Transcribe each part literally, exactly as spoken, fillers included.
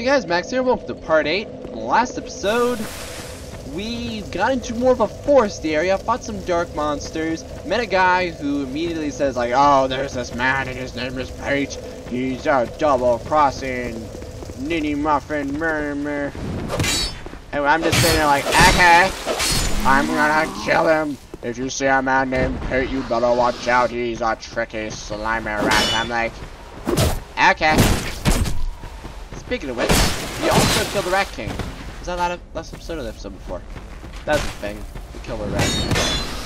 Hey guys, Max here, welcome to part eight. In the last episode, we got into more of a forest area, fought some dark monsters, met a guy who immediately says like, oh, there's this man and his name is Paige. He's a double-crossing ninny muffin murmur. And I'm just sitting there like, okay, I'm gonna kill him. If you see a man named Pete, you better watch out. He's a tricky, slimy rat. I'm like, okay. Speaking of which, we also killed the Rat King. Was that not a last episode or the episode before? That's the thing. We killed the Rat King.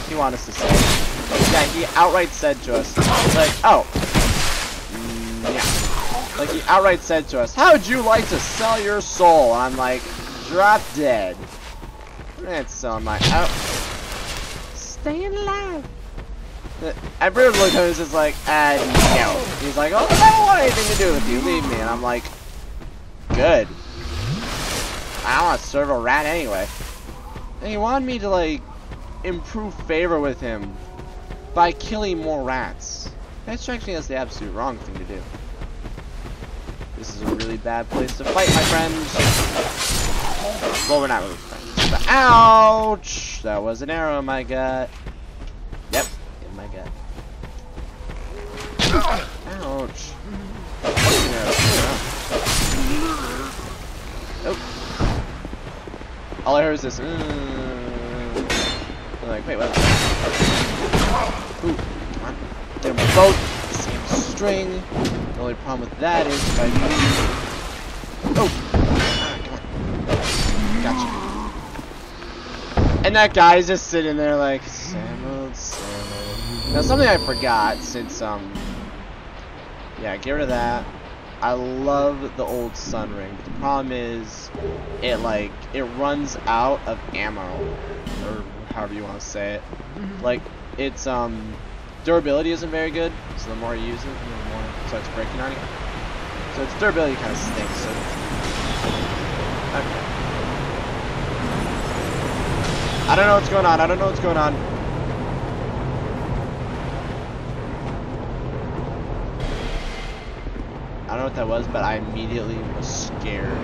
He wanted us to say it. Yeah, he outright said to us, like, oh. Yeah. Like, he outright said to us, how would you like to sell your soul? And I'm like, drop dead. And so I'm like, oh. Staying alive. I remember looking at him just like, uh, no. He's like, oh, I don't want anything to do with you. Leave me. And I'm like, good. I don't want to serve a rat anyway. And he wanted me to like improve favor with him by killing more rats. That strikes me as the absolute wrong thing to do. This is a really bad place to fight, my friends. Well, we're not really friends. But ouch! That was an arrow in my gut. Yep, in my gut. Ouch. Oh. All I heard is this. Mm. I'm like, wait, what? Ooh, come on. They're both the same string. The only problem with that is if I move. Oh! Ah, come on. Gotcha. And that guy's just sitting there like, same old, same old. Now something I forgot since, um, yeah, get rid of that. I love the old sun ring, but the problem is it like, it runs out of ammo, or however you want to say it. Like, it's, um, durability isn't very good, so the more you use it, the more it starts breaking on you. So its durability kind of stinks, so. Okay. I don't know what's going on. I don't know what's going on. I don't know what that was, but I immediately was scared.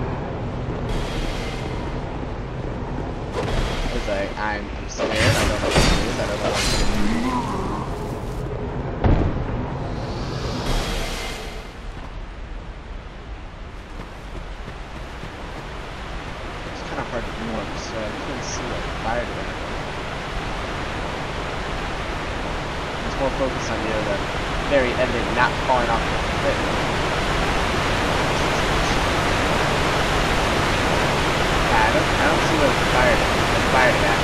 It's like, I'm scared. I don't know what it is. I don't know what it is. It's kind of hard to warm, so I couldn't see it. Fired at it. It's more focused on the other very evident not falling off the cliff. Yeah, I don't I don't see what fired at. It fired at it.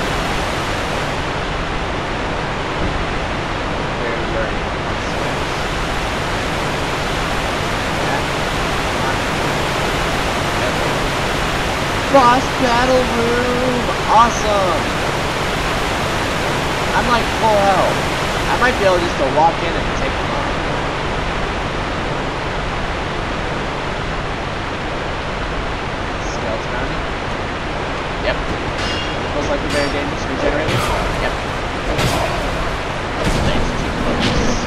Very very yeah. Boss battle room! Awesome! I'm like full health. I might be able just to walk in and take them on. Skeleton on. Yep. Most likely very dangerous regenerator. Yep. Thanks, too close.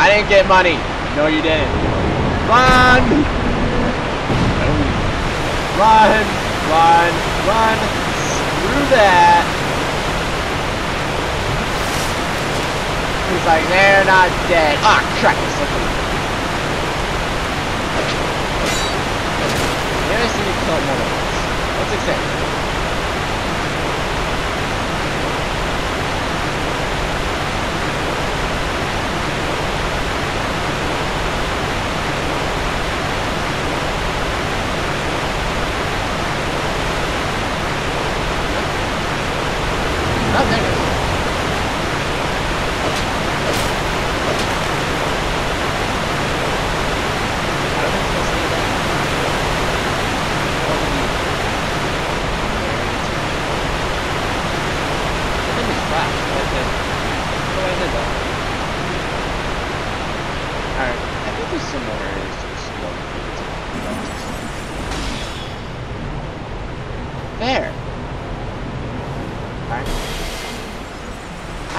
I didn't get money. No, you didn't. Run! Run! Run! Run! Screw that! He's like, they're not dead. Ah, crap! Maybe I just need to kill more than once. Let's accept it.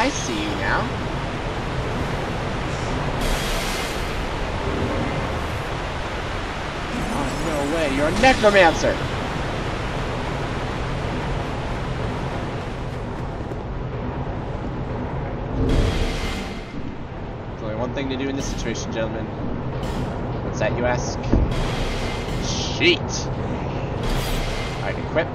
I see you now. away. You're a necromancer. There's only one thing to do in this situation, gentlemen. What's that, you ask? Cheat! Alright, equip.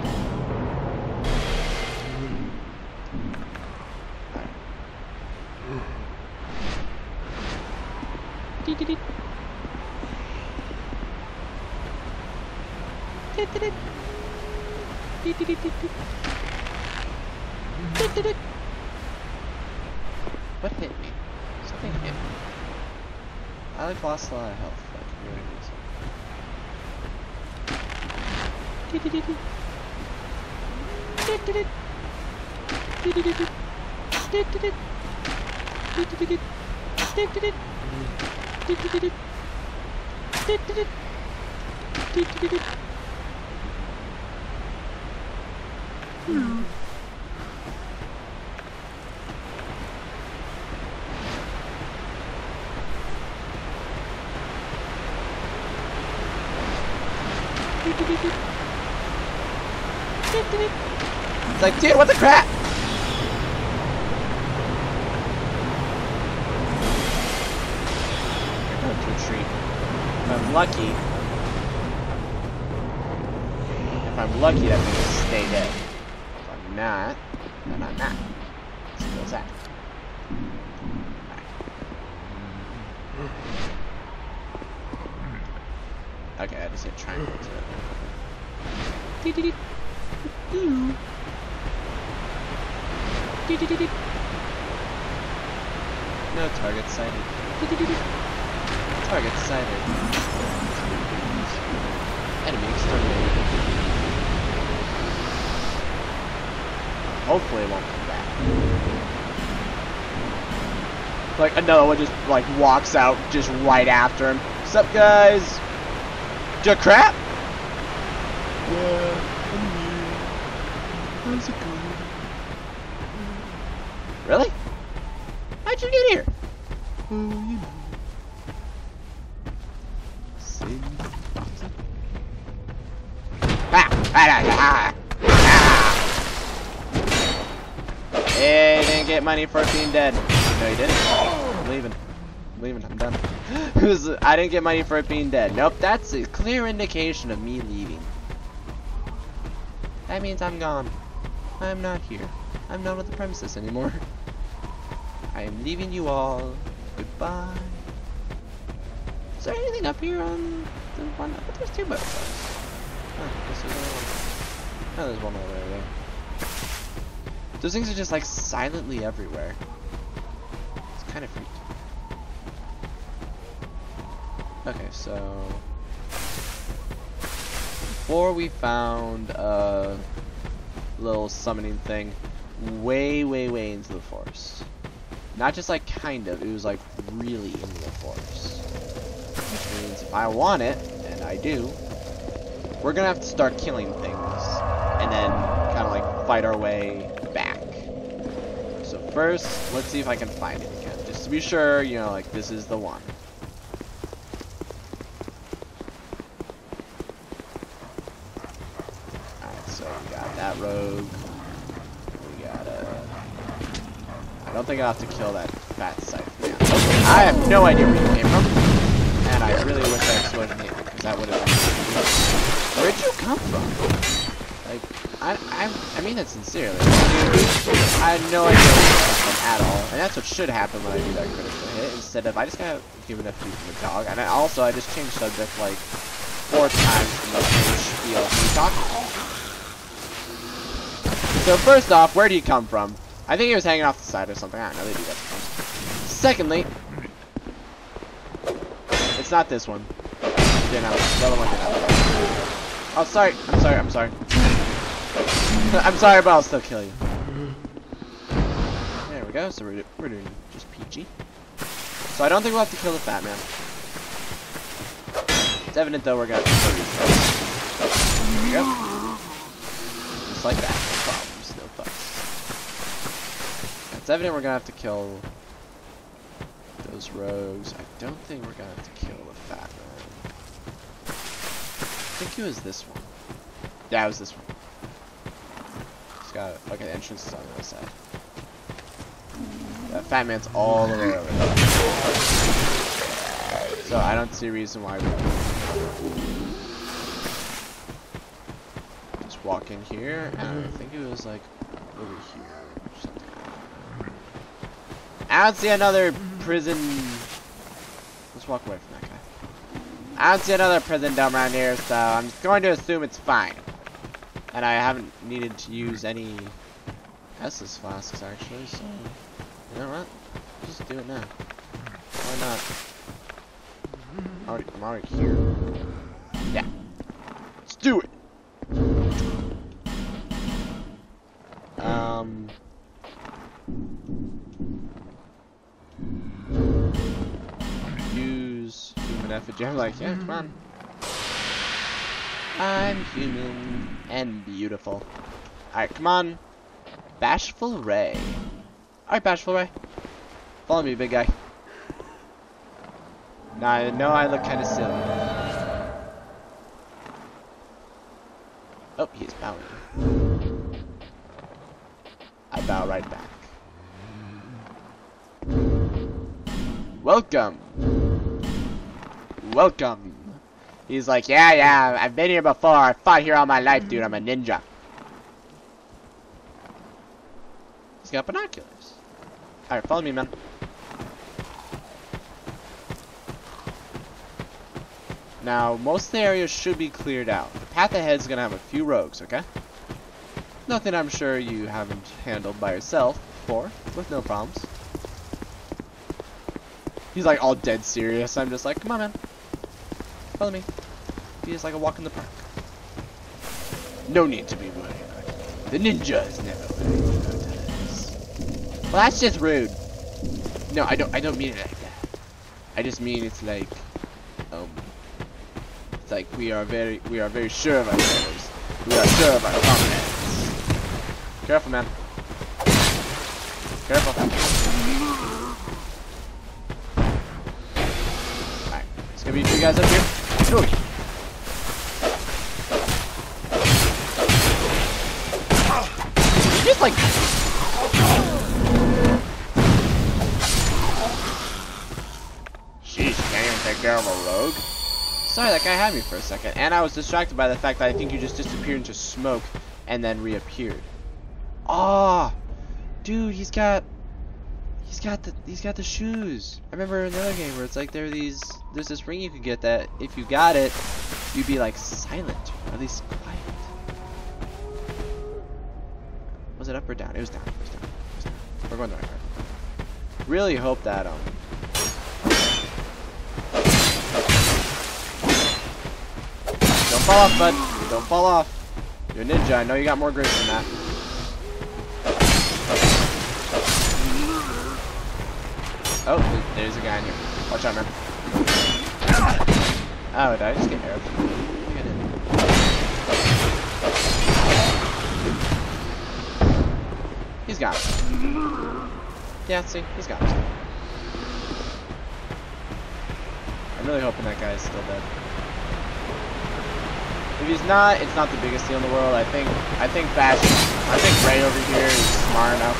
What hit me? Something hit me. I've lost a lot of health. Like, really easy. Hmm. It's like, dude, what the crap? You're going to a tree. If I'm lucky, if I'm lucky, that means I stay dead. Not, no, not, not. So what's that? Right. Okay, I just hit triangle to it. No target sighted. Target sighted. Enemy exterminated. Hopefully it won't come back. Like, another one just, like, walks out just right after him. What's up, guys? Da crap? Yeah, I'm here. How's it going? Really? How'd you get here? Oh, you know. Same. Ah! Ah! Ah! Ah! Hey, you didn't get money for being dead. No, you didn't. I'm leaving. I'm leaving. I'm done. I didn't get money for it being dead. Nope, that's a clear indication of me leaving. That means I'm gone. I'm not here. I'm not on the premises anymore. I am leaving you all. Goodbye. Is there anything up here on the one? I thought there's two boats. Oh, there's one. Oh, there's one over there. Those things are just like silently everywhere. It's kind of freaky. Okay, so before we found a little summoning thing way, way, way into the forest. Not just like kind of, it was like really into the forest. Which means if I want it, and I do, we're gonna have to start killing things and then kind of like fight our way back. So first, let's see if I can find it again, just to be sure, you know, like this is the one. Alright, so we got that rogue. We got a... I don't think I'll have to kill that fat scythe man. I have no idea where you came from, and I really wish I exploded you, because that would have been... Where'd you come from? I, I, I mean that sincerely. I had no idea at all, and that's what should happen when I do that critical hit. Instead of I just got given a few from a dog, and I also I just changed subject like four times from the spiel we talked about. So first off, where do you come from? I think he was hanging off the side or something. I don't know. They do that sometimes. Secondly, it's not this one. Didn't have it. The other one didn't have it. Oh, sorry. I'm sorry. I'm sorry. I'm sorry, but I'll still kill you. There we go, so we're, do we're doing just peachy. So I don't think we'll have to kill the fat man. It's evident though we're gonna have to kill these guys. There we go. Just like that, no problems, no fucks. It's evident we're gonna have to kill those rogues. I don't think we're gonna have to kill the fat man. think it was this one. Yeah, it was this one. It's got like an entrance on the other side. That fat man's all the way over there. So I don't see a reason why we just walk in here, and I think it was like over here or something. I don't see another prison. Let's walk away from that guy. I don't see another prison dump around here, so I'm just going to assume it's fine. And I haven't needed to use any Estus flasks actually, so. You know what? Just do it now. Why not? I'm already, I'm already here. Yeah. Let's do it! Um... Use human effigy. I'm like, yeah, come on. I'm human and beautiful. Alright, come on. Bashful Ray. Alright, Bashful Ray. Follow me, big guy. Now I know I look kind of silly. Oh, he's bowing. I bow right back. Welcome. Welcome. He's like, yeah, yeah, I've been here before. I fought here all my life, dude. I'm a ninja. He's got binoculars. Alright, follow me, man. Now, most of the area should be cleared out. The path ahead is going to have a few rogues, okay? Nothing I'm sure you haven't handled by yourself before, with no problems. He's like all dead serious. I'm just like, come on, man. Follow me. He is like a walk in the park. No need to be worried. The ninja is never worried. Well, that's just rude. No, I don't. I don't mean it like that. I just mean it's like, um, it's like we are very, we are very sure of ourselves. We are sure of our confidence. Careful, man. Careful. Alright, it's gonna be two guys up here. Ooh. Just like. Girl of a rogue. Sorry, that guy had me for a second, and I was distracted by the fact that I think you just disappeared into smoke and then reappeared. Ah, oh, dude, he's got, he's got the, he's got the shoes. I remember in another game where it's like there are these, there's this ring you could get that if you got it, you'd be like silent, or at least quiet. Was it up or down? It was down. It was down. It was down. We're going the right way. Really hope that um. Don't fall off, bud. Don't fall off. You're a ninja. I know you got more grace than that. Oh, there's a guy in here. Watch out, man. Oh, did I just get arrowed? I think I did. He's got him. Yeah, see? He's got him. I'm really hoping that guy is still dead. If he's not, it's not the biggest deal in the world. I think, I think Bash, I think Ray over here is smart enough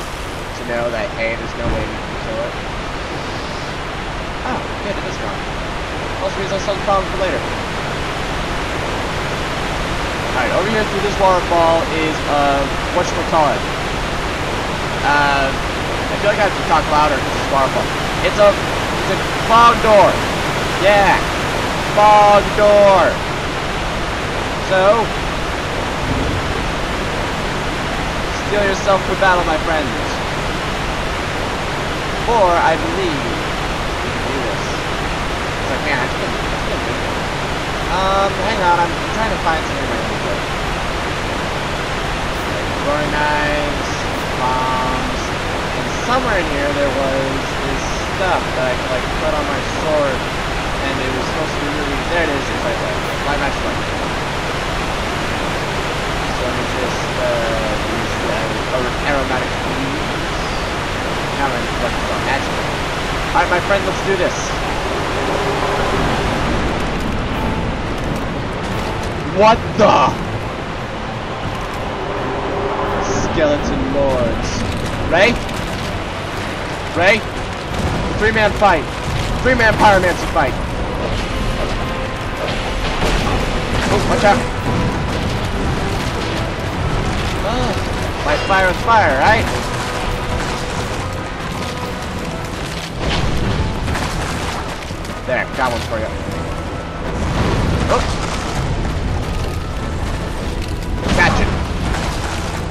to know that, hey, there's no way we can kill it. Oh, good, it is gone. Also, reason I solve the problem for later. Alright, over here through this waterfall is, uh, whatchamacallit. Uh, I feel like I have to talk louder because it's a waterfall. It's a, it's a fog door. Yeah, fog door. So, steel yourself for battle, my friends. Or, I believe, we can do this. It's like, man, I just couldn't, I couldn't do it. Um, hang on, I'm trying to find something right now. Like, throwing knives, bombs, and somewhere in here there was this stuff that I could, like, put on my sword, and it was supposed to be really, there it is, it's right there. My match weapon. Let me just, uh, use the uh, aromatic leaves. Now my weapons are magical. Alright, my friend, let's do this. What the? Skeleton Lords. Ray? Ray? Three-man fight. Three-man pyromancy fight. Oh, watch out. Oh. Fight fire with fire, right? There, got one for you. Oh! Gotcha.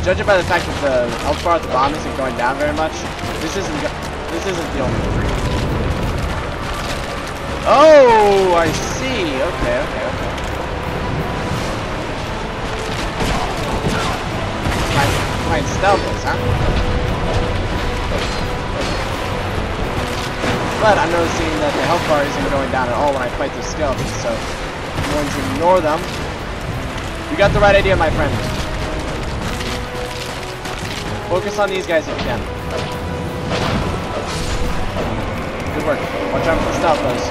Judging by the fact that the health bar at the bottom isn't going down very much, this isn't this isn't the only three. Oh, I see. Okay, okay, okay. Try and stealth this, huh? But I'm noticing that the health bar isn't going down at all when I fight those skeletons, so I'm going to ignore them. You got the right idea, my friend. Focus on these guys if you can. Good work. Watch out for the stealth those.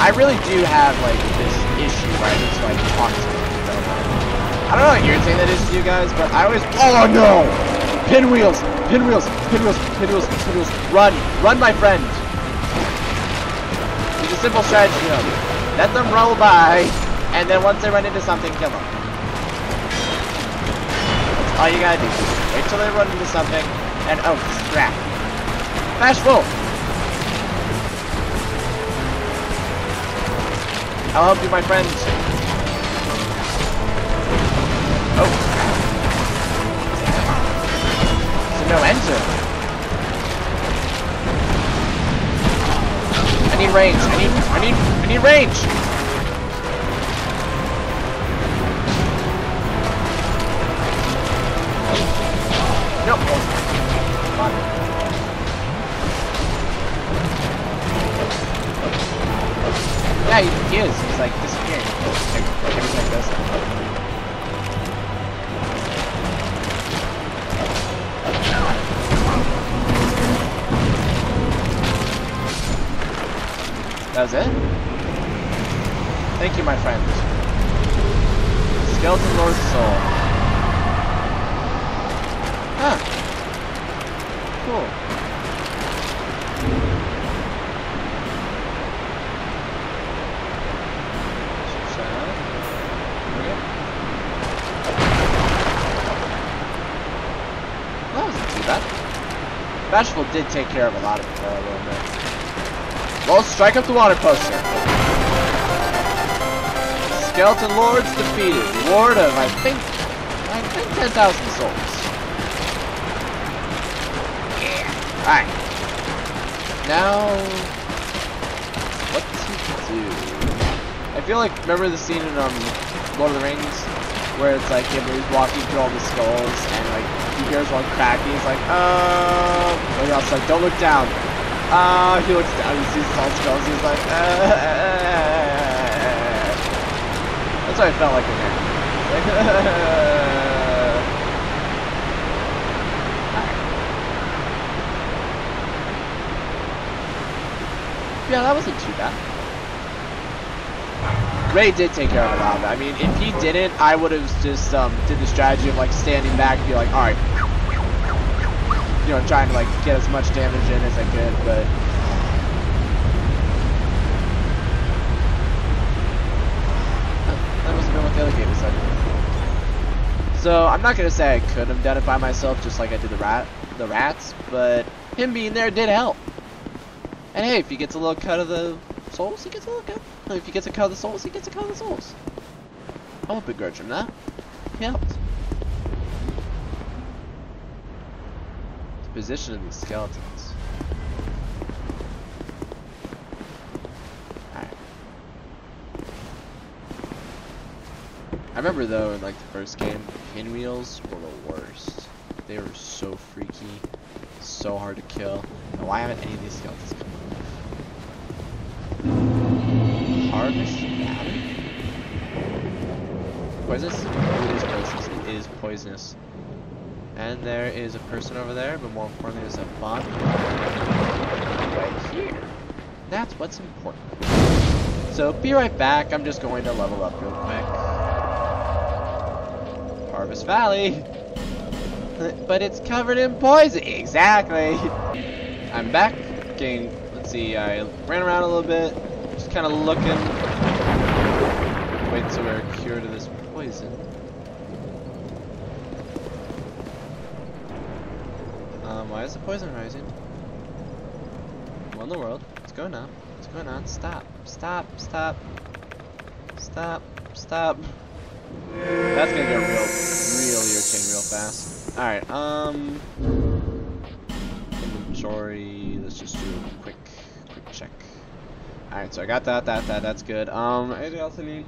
I really do have, like, this issue where I need to, like, talk to them. I don't know how irritating that is to you guys, but I always... Oh, no! Pinwheels! Pinwheels! Pinwheels! Pinwheels! Pinwheels! Run! Run, my friend! It's a simple strategy, you know. Let them roll by, and then once they run into something, kill them. That's all you gotta do. Wait till they run into something, and oh, crap. Bashful! I'll help you, my friend. Oh. No engine. I need range. I need. I need. I need range. No. Come on. Yeah, he is. He's like disappearing. Everything like this. That was it? Thank you, my friend. Skeleton Lord's soul. Huh. Cool. That wasn't too bad. Bashful did take care of a lot of people a little bit. Well, strike up the water poster. Skeleton Lords defeated. Ward of, I think, I think ten thousand souls. Yeah. Alright. Now, what to do? I feel like, remember the scene in um, Lord of the Rings? Where it's like, yeah, he's walking through all the skulls, and like, he hears one crack, and he's like, uh... And also, don't look down. Ah, uh, he looks down, he sees all skulls, he's like, uh, uh, uh. That's what I felt like in there. Like, uh, right. Yeah, that wasn't too bad. Ray did take care of a lot of it. I mean, if he didn't, I would have just, um, did the strategy of, like, standing back and be like, alright. You know, trying to like get as much damage in as I could, but that must have been what the other game decided. So I'm not gonna say I could have done it by myself, just like I did the rat, the rats, but him being there did help. And hey, if he gets a little cut of the souls, he gets a little cut. If he gets a cut of the souls, he gets a cut of the souls. I won't begrudge him that. He helped. Position of these skeletons. Alright. I remember though in like the first game, pinwheels were the worst. They were so freaky, so hard to kill. And why haven't any of these skeletons come up? Harvest Valley. Poisonous? It is poisonous. It is poisonous. And there is a person over there, but more importantly, there's a bomb right here. That's what's important. so be right back. I'm just going to level up real quick. Harvest Valley. But it's covered in poison. Exactly. I'm back. Gain. Let's see. I ran around a little bit. Just kind of looking. Wait till we're cured of this poison. Um, why is the poison rising? What in the world? What's going on? What's going on? Stop. Stop. Stop. Stop. Stop. That's gonna get real, real irritating real fast. Alright, um... inventory, let's just do a quick, quick check. Alright, so I got that, that, that, that's good. Um, anything else I need?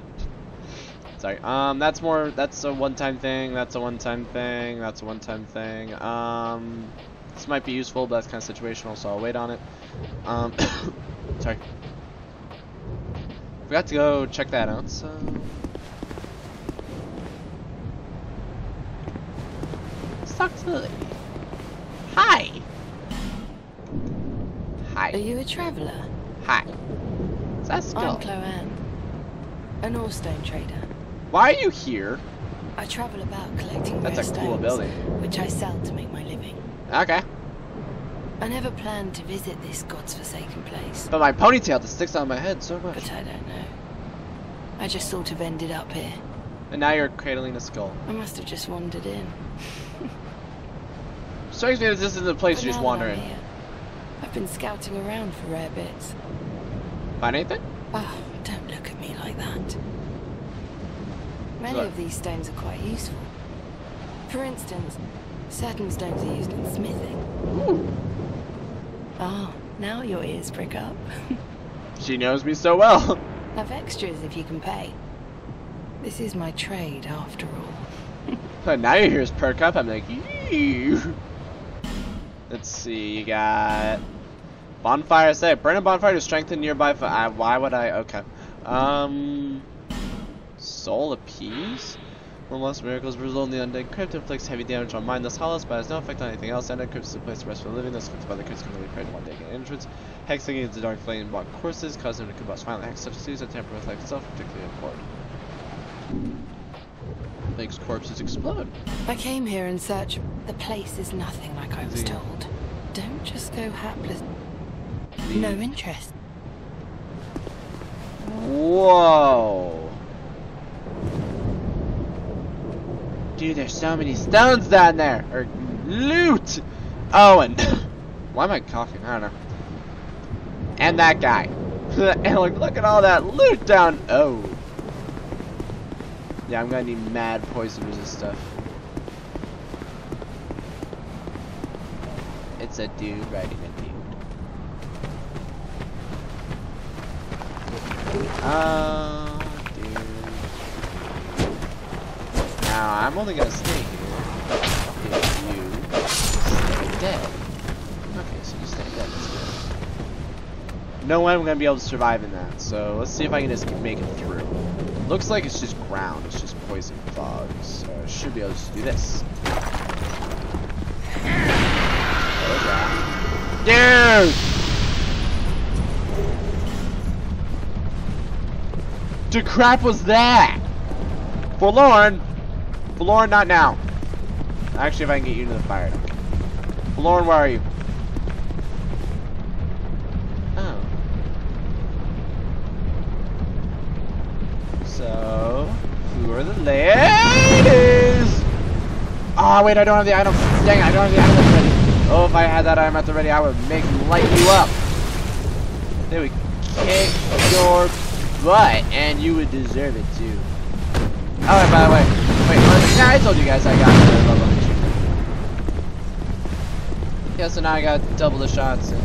Sorry, um, that's more, that's a one-time thing, that's a one-time thing, that's a one-time thing. Um, this might be useful, but that's kind of situational, so I'll wait on it. Um, sorry. Forgot to go check that out, so... Talk to Lily. Hi. Hi. Are you a traveller? Hi. Is that Skeleton? I'm Chloanne, an ore stone trader. Why are you here? I travel about collecting That's rare a cool stones, building. which I sell to make my living. Okay. I never planned to visit this god's-forsaken place. But my ponytail just sticks on my head so much. But I don't know. I just sort of ended up here. And now you're cradling a skull. I must have just wandered in. Strikes me that this is the place you just wander in. I've been scouting around for rare bits. Find anything? Oh, don't look at me like that. Many Sorry. of these stones are quite useful. For instance, certain stones are used in smithing. Ooh. Oh, now your ears prick up. She knows me so well. Have extras if you can pay. This is my trade after all. But now your ears perk up, I'm like, eee. Let's see, you got bonfire set. Burn a bonfire to strengthen nearby. For, uh, why would I? Okay. Um, soul appease. One lost miracles result in the undead crypt inflicts heavy damage on mine. Thus hollows, but has no effect on anything else. Undead crypt is a place to rest for a living. Thus crypt by the crypt can be created one day in entrance. Hexing is a dark flame and block courses, causing them to combust. Finally, hex substitutes that tamper with life itself, particularly important. Makes corpses explode. I came here in search. The place is nothing like I was told. Don't just go hapless. No interest. Whoa. Dude, there's so many stones down there. Or loot. Oh, and why am I coughing? I don't know. And that guy. And like, look at all that loot down. Oh. Yeah, I'm gonna need mad poison resist stuff. It's a dude riding a dude. Oh, dude. Now, I'm only gonna stay here if you stay dead. Okay, so you stay dead, that's good. No way I'm gonna be able to survive in that, so let's see if I can just make it through. Looks like it's just ground, it's just poison fog, so I should be able to just do this. Dude! The crap was that? Forlorn! Forlorn, not now. Actually, if I can get you to the fire. Forlorn, where are you? So, who are the ladies? Ah, oh, wait, I don't have the item. Dang it, I don't have the item ready. Oh, if I had that item at the ready, I would make light you up. They would kick your butt, and you would deserve it too. Oh, and by the way, wait, yeah, I told you guys I got the level one. Yeah, so now I got double the shots and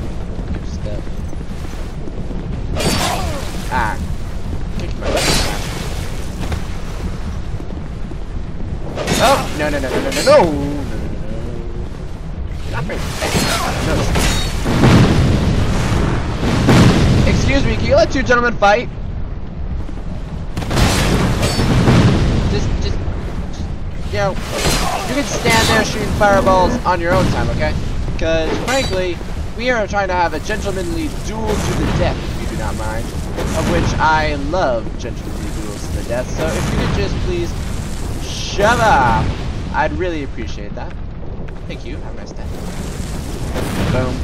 your step. Ah, kick my butt. Oh, no, no, no, no, no, no, no, no. Excuse me, can you let two gentlemen fight? Just, just, just, you know, you can stand there shooting fireballs on your own time, okay? Because, frankly, we are trying to have a gentlemanly duel to the death, if you do not mind. of which I love gentrification duels to the death, so if you could just please shut up, I'd really appreciate that. Thank you, have a nice day. Boom.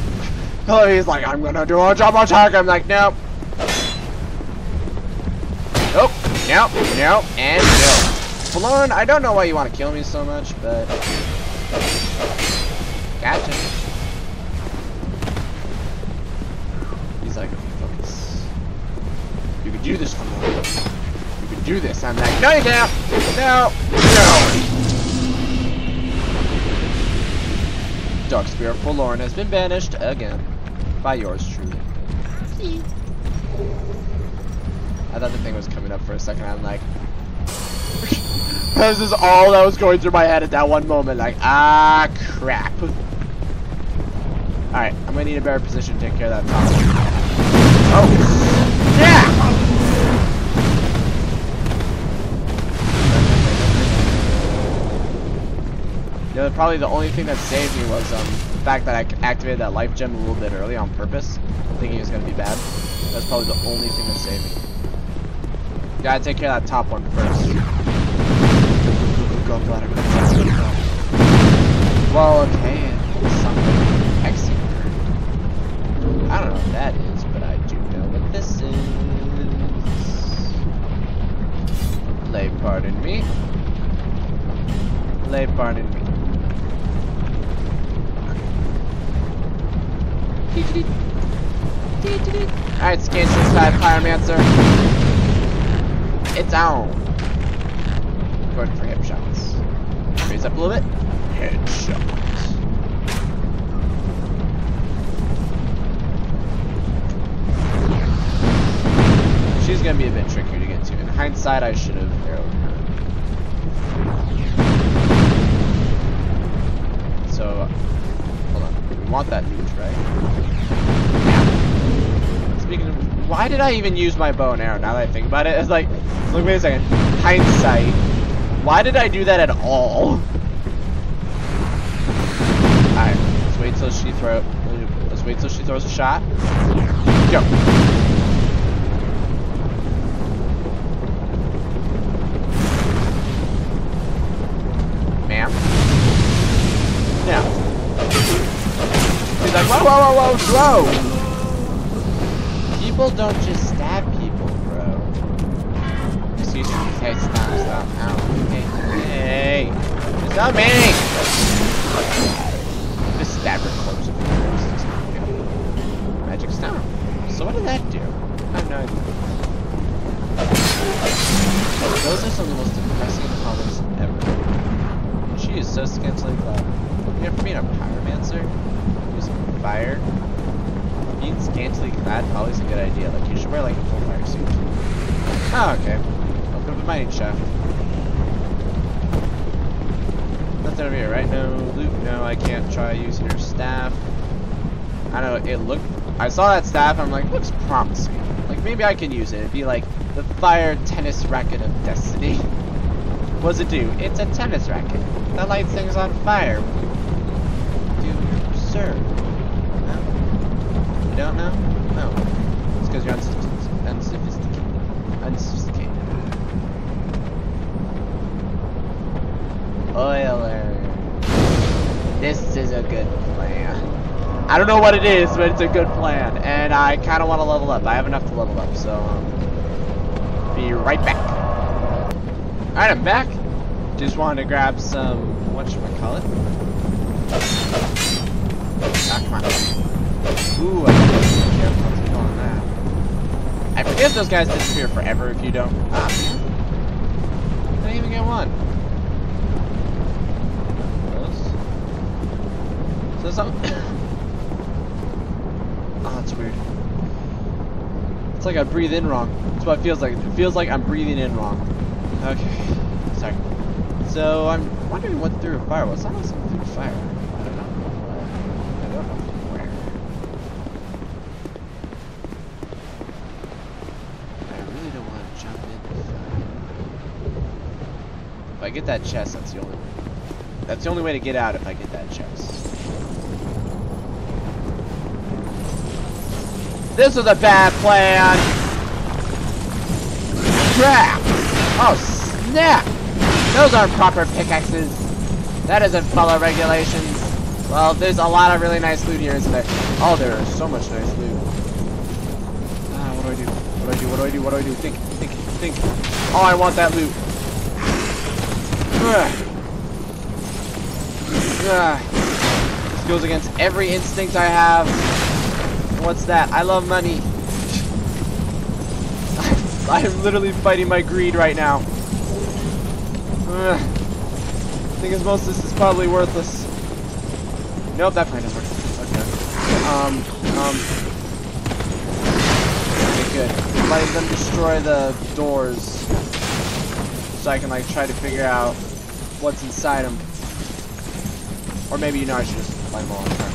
Oh, he's like, I'm gonna do a jump attack, I'm like, nope. Nope, nope, nope, and no. Blonde, I don't know why you want to kill me so much, but... Gotcha. He's like, okay, focus. You can do this for me. You can do this. I'm like, no you can't! No! No! Dark Spirit Forlorn has been banished again. By yours truly. I thought the thing was coming up for a second, I'm like... This is all that was going through my head at that one moment, like, ah, crap. Alright, I'm gonna need a better position to take care of that top. Oh, yeah! You know, probably the only thing that saved me was um, the fact that I activated that life gem a little bit early on purpose, thinking it was gonna be bad. That's probably the only thing that saved me. Gotta take care of that top one first. Go, go, go, go, go, go. Well, okay, something exit. I don't know what that is, but I do know what this is. Lay pardon me. Lay pardon me. Alright, scan six five Pyromancer. It's on. Going for hip shots. Raise up a little bit. Hip shots. She's gonna be a bit trickier to get to. In hindsight, I should have arrowed her. So, uh, hold on. We want that huge, right? Speaking of. Why did I even use my bow and arrow now that I think about it? It's like, look, wait a second. Hindsight. Why did I do that at all? Alright, let's wait till she throw let's wait till she throws a shot. Go. Ma'am. Now. She's like, whoa, whoa, whoa, whoa, slow! People don't just stab people, bro. Excuse me. Hey, stop, stop. Ow. Hey, hey. Stop me! Just stab her corpse of magic stone. So what did that do? I have no idea. Those are some of the most depressing comments ever. She is so scantily clad. You know, for being a pyromancer, using fire. Being scantily clad probably is a good idea. Like, you should wear, like, a full fire suit. Oh, okay. Open up the mining shaft. Nothing over here, right? No loot. No, I can't try using her staff. I don't know. It looked... I saw that staff, I'm like, looks promising. Like, maybe I can use it. It'd be, like, the fire tennis racket of destiny. What does it do? It's a tennis racket that lights things on fire. Dude, sir. Don't know? No. It's because you're unsophisticated. Unsophisticated. Unsophisticated. Oiler. This is a good plan. I don't know what it is, but it's a good plan. And I kind of want to level up. I have enough to level up, so um, be right back. Alright, I'm back. Just wanted to grab some. Whatchamacallit? Ah, come on. Ooh, I forget on that. I forget those guys disappear forever if you don't. Ah, I didn't even get one. What else? So something. Oh, that's weird. It's like I breathe in wrong. That's what it feels like. It feels like I'm breathing in wrong. Okay, sorry. So I'm wondering what threw a fire was. I know something threw a fire. I get that chest, that's the only way. That's the only way to get out if I get that chest. This was a bad plan! crap! Oh, snap! Those aren't proper pickaxes. That doesn't follow regulations. Well, there's a lot of really nice loot here, isn't there? Oh, there is so much nice loot. Ah, what do I do? What do I do? What do I do? What do I do? Think, think, think. Oh, I want that loot. This goes against every instinct I have. What's that? I love money. I'm literally fighting my greed right now. I think as most of this is probably worthless. Nope, that probably doesn't work. Okay. Um, um. Okay, good. Letting them destroy the doors. So I can, like, try to figure out what's inside them. Or maybe, you know, I should just light them all on fire.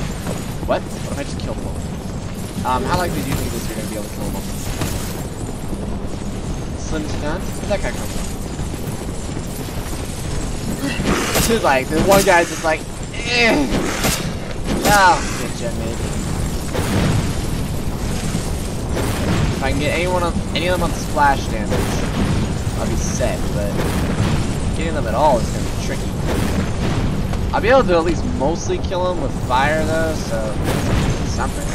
What? What if I just kill them all? Um, how likely do you think this you're gonna be able to kill them all? Slim to none? Where'd that guy come from? This like, the one guy's just like, eh. I'll get you, maybe. If I can get anyone on, any of them on splash damage, I'll be set, but getting them at all is going to be tricky. I'll be able to at least mostly kill them with fire, though, so something.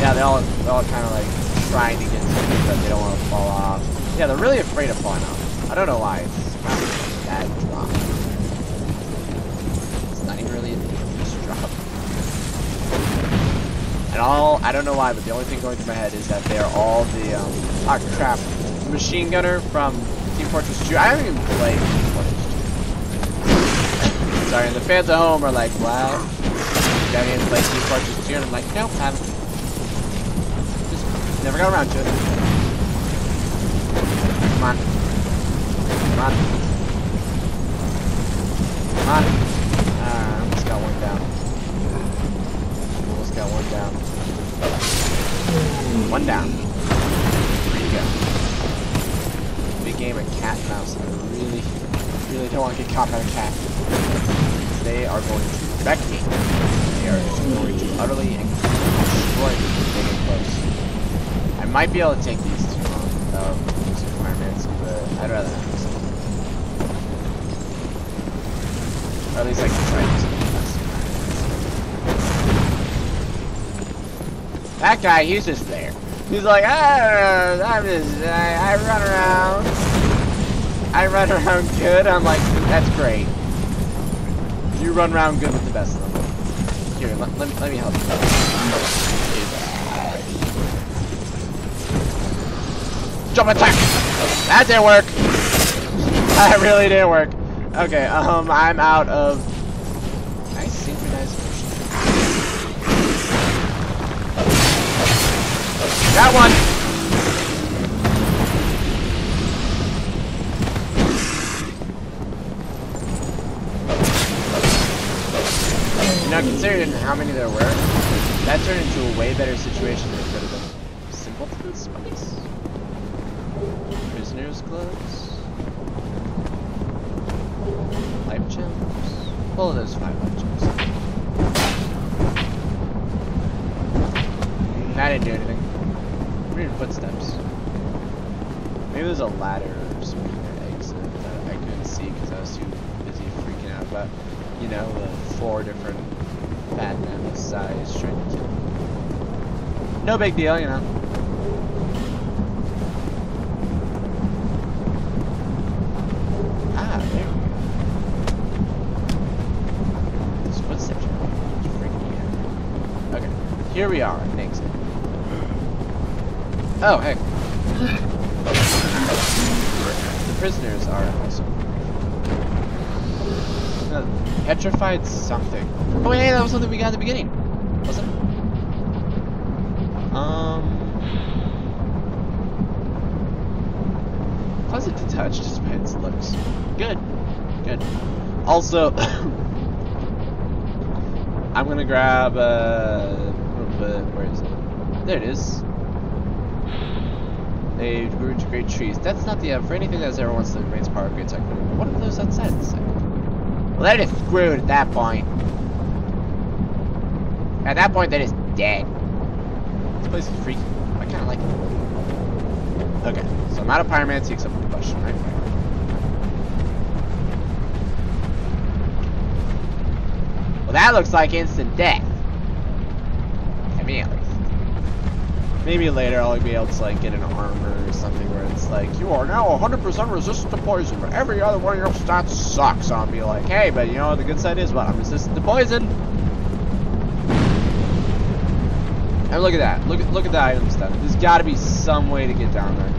Yeah, they're all, they're all kind of like trying to get something, but they don't want to fall off. Yeah, they're really afraid of falling off. I don't know why. It's not a bad drop. It's not even really a dangerous drop. And all, I don't know why, but the only thing going through my head is that they are all the, um, oh crap, Machine Gunner from Team Fortress two. I haven't even played Team Fortress two. Sorry, and the fans at home are like, wow, you haven't even played Team Fortress two? And I'm like, nope, I haven't. Never got around to it. Come on. Come on. Come on. Ah, almost got one down. Almost got one down. One down. There you go. Big game of cat and mouse. I really, really don't want to get caught by a cat. They are going to wreck me. They are going to utterly destroy me when they get close. I might be able to take these two on without these requirements, but I'd rather not use them. Or at least I can try using them without these requirements. That guy, he's just there. He's like, ah, I'm just, I, I run around. I run around good. I'm like, that's great. You run around good with the best of them. Here, let, let, let me help you. Jump attack! That didn't work! That really didn't work. Okay, um, I'm out of... Can I synchronize motion? That one! You know, considering how many there were, that turned into a way better situation than it could have been. Simple through space? Prisoners' gloves, life gems. Well, there's five life gems. Mm, I didn't do anything. Weird footsteps. Maybe there's a ladder or something that exit that I couldn't see because I was too busy freaking out about, you know, the four different bad men of size trying to kill me. No big deal, you know. Here we are, thanks. Oh, hey. The prisoners are also uh, petrified something. Oh, wait, hey, that was something we got at the beginning, wasn't it? Um. Pleasant to touch despite its looks. Good. Good. Also, I'm gonna grab a. Uh, But where is it? There it is. They grew into great trees. That's not the end for anything that's ever once the rains power great tech. What are those outside of the second? Well, they're just screwed at that point. At that point, they're just dead. It's place is freaky. I kind of like it. Okay, so I'm out of pyromancy except for combustion, right? Well, that looks like instant death. I mean, at least. Maybe later I'll be able to like get an armor or something where it's like, you are now one hundred percent resistant to poison, but every other one of your stats sucks. So I'll be like, hey, but you know what the good side is? Well, I'm resistant to poison. And look at that. Look at look at the item stuff. There's got to be some way to get down there,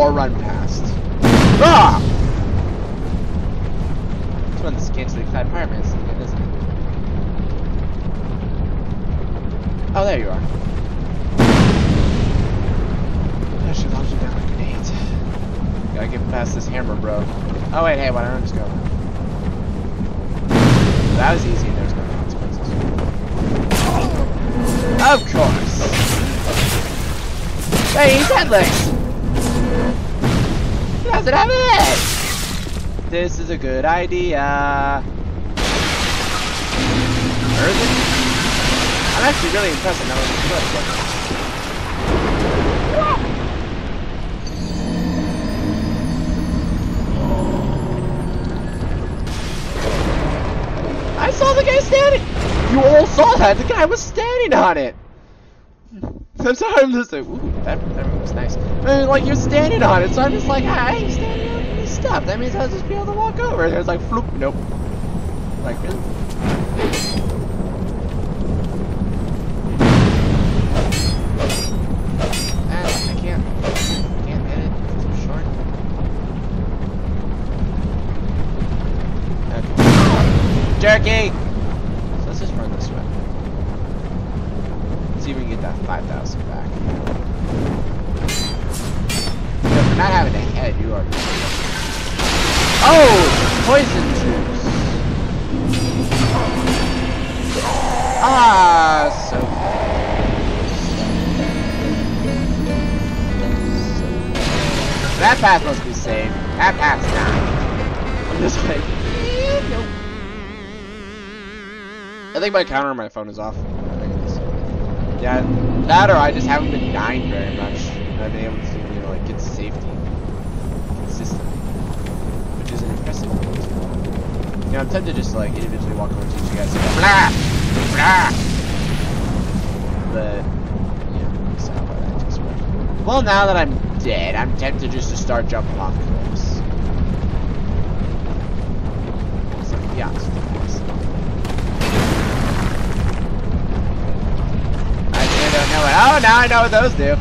or run past. Ah! That's when this can't take five pyramids, isn't it? Oh, there you are. That she locked you down like grenades. Gotta get past this hammer, bro. Oh wait, hey, why don't I just go? That was easy. There's no consequences. Of course! Hey, he's headless! He doesn't have it! This is a good idea! Earthen? I'm actually really impressed that that was good. I saw the guy standing! You all saw that! The guy was standing on it! I'm sorry, I'm just like, ooh, that, that was nice. I mean, like, you're standing on it, so I'm just like, ah, he's standing on it, he stopped. That means I'll just be able to walk over. And it's like, floop, nope. Like, really? Ah, I can't, I can't hit it. It's too short. Okay. Jerky! five thousand back. If you're not having a head, you are. Oh! Poison juice! Ah, so. That path must be saved. That path's not. I'm just like, nope. I think my counter on my phone is off. Yeah, that or I just haven't been dying very much. I've been able to, you know, like get safety consistently, which is an impressive thing. You know, I'm tempted to just like individually walk over to you guys and go, blah, blah. But yeah, that's not how that just worked. Well, now that I'm dead, I'm tempted just to start jumping off cliffs. So, yeah, it's oh, now I know what those do.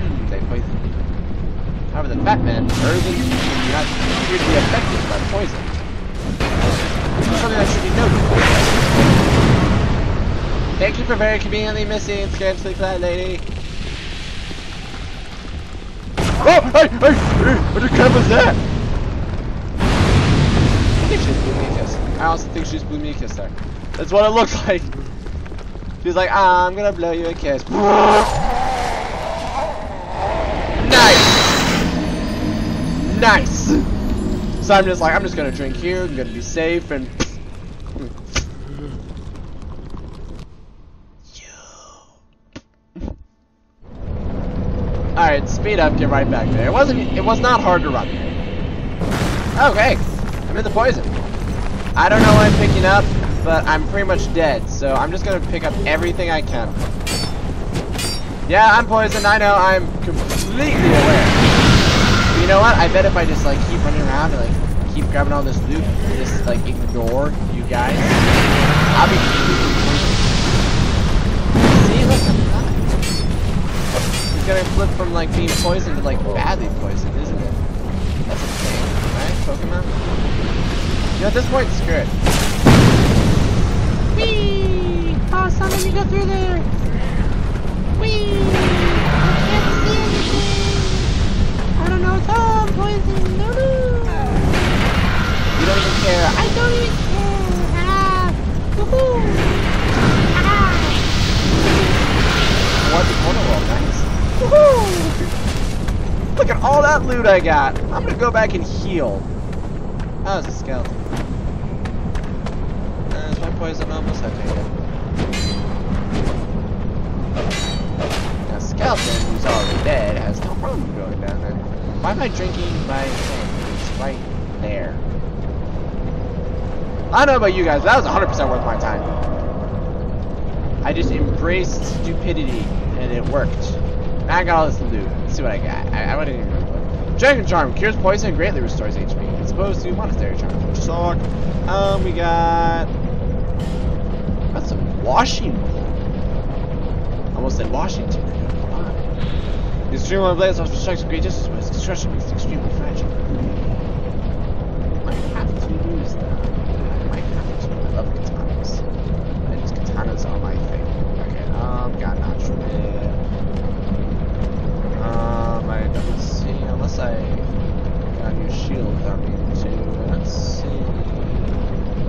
Hmm, they poison me. However, the fat man, Earthen, do not appear to be affected by poison. This is something that should be noted. Thank you for very conveniently missing, scantily clad lady. Oh, hey, hey, hey, what the crap was that? I think she's blew me a kiss. I also think she's blew me a kiss there. That's what it looks like. She's like, ah, I'm gonna blow you a kiss. Nice! Nice! So I'm just like, I'm just gonna drink here, I'm gonna be safe, and... Alright, speed up, get right back there. It wasn't, it was not hard to run. Okay, I'm in the poison. I don't know what I'm picking up. But I'm pretty much dead, so I'm just gonna pick up everything I can. Yeah, I'm poisoned, I know, I'm completely aware. But you know what? I bet if I just like keep running around and like keep grabbing all this loot and just like ignore you guys, I'll be see, look, I'm not. It's gonna flip from like being poisoned to like badly poisoned, isn't it? That's insane, right? Pokemon? You know, at this point, screw it. Whee! Oh, somebody go through there! Whee! I can't see anything! I don't know what's all poison! No, no! You don't even care! I don't even care! Ah! Woohoo! Ah! What the cornerwall, nice! Woohoo! Look at all that loot I got! I'm gonna go back and heal. That was a skeleton. poison on us? Okay. Now Skeleton, who's already dead, has no problem going down there. Why am I drinking my thing? It's right there. I don't know about you guys, but that was one hundred percent worth my time. I just embraced stupidity, and it worked. Now I got all this loot. Let's see what I got. I, I wouldn't even look. Dragon Charm cures poison and greatly restores H P. It's supposed to Monastery Charm, which is all. Um, we got... That's a washing bowl. Almost said Washington. Come on. The extreme one blades also strikes great distance, but its destruction makes it extremely fragile. I might have to use that. I love katanas. I use katanas on my thing. Okay, um, got an option. Um, I don't see, unless I got a new shield that I'm into. Let's see.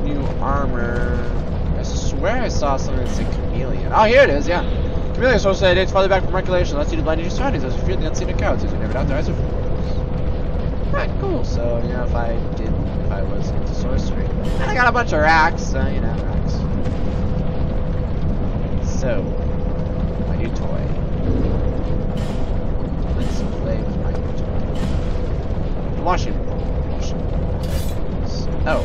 New armor. I swear I saw something that said chameleon. Oh, here it is, yeah. Chameleon source that dates farther back from regulation, lets you to blind your surroundings as you fear the unseen accounts, as you never doubt their eyes are full. Alright, cool. So, you know, if I did. If I was into sorcery. And I got a bunch of racks, so you know, racks. So, my new toy. Let's play with my new toy. Washing bowl. Washing bowl. Oh.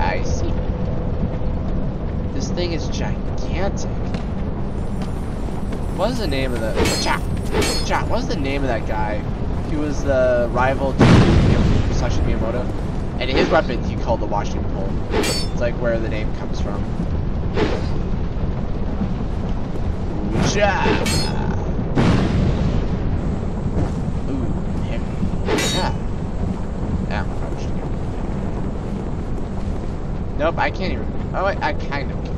I see. This thing is gigantic. What was the name of the chat? Chat. What was the name of that guy? He was the rival to Musashi Miyamoto, and his weapon he called the washing pole. It's like where the name comes from. Chat. Nope, I can't even. Oh, I, I kind of. Can.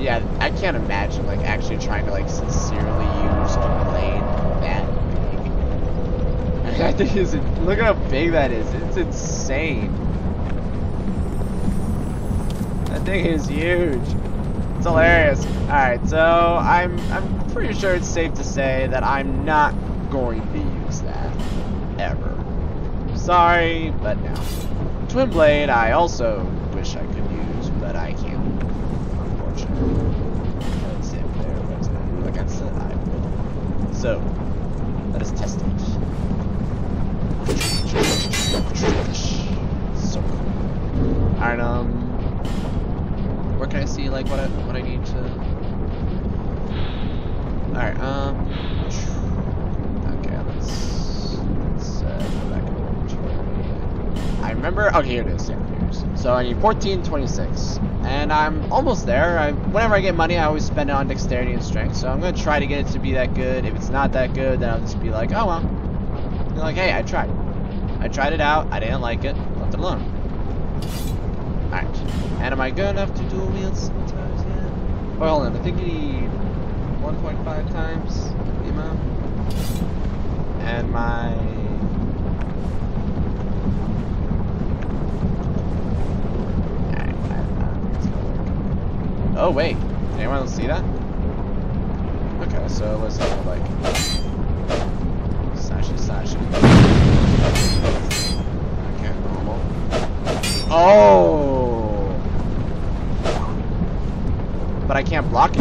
Yeah, I can't imagine like actually trying to like sincerely use a plane that big. I mean, that thing is. Look how big that is. It's insane. That thing is huge. It's hilarious. All right, so I'm I'm pretty sure it's safe to say that I'm not going to use that ever. Sorry, but no. Twin blade. I also. Wish I could use, but I can't. Unfortunately, that's it. There, that's it. Like I said, I will. So, let us test it. So, cool. All right. Um, where can I see like what I what I need to? All right. Um. Okay. Let's let's uh, go back and I remember. Okay, here it is. Yeah. So I need fourteen twenty-six, and I'm almost there. I, whenever I get money, I always spend it on dexterity and strength, so I'm going to try to get it to be that good. If it's not that good, then I'll just be like, oh well. And like, hey, I tried. I tried it out, I didn't like it, left it alone. Alright, and am I good enough to dual wields sometimes? Yeah. Well, hold on, I think you need one point five times the amount. And my... Oh wait, did anyone else see that? Okay, so let's have like Sashi Sashi. Okay, normal. Oh! But I can't block it.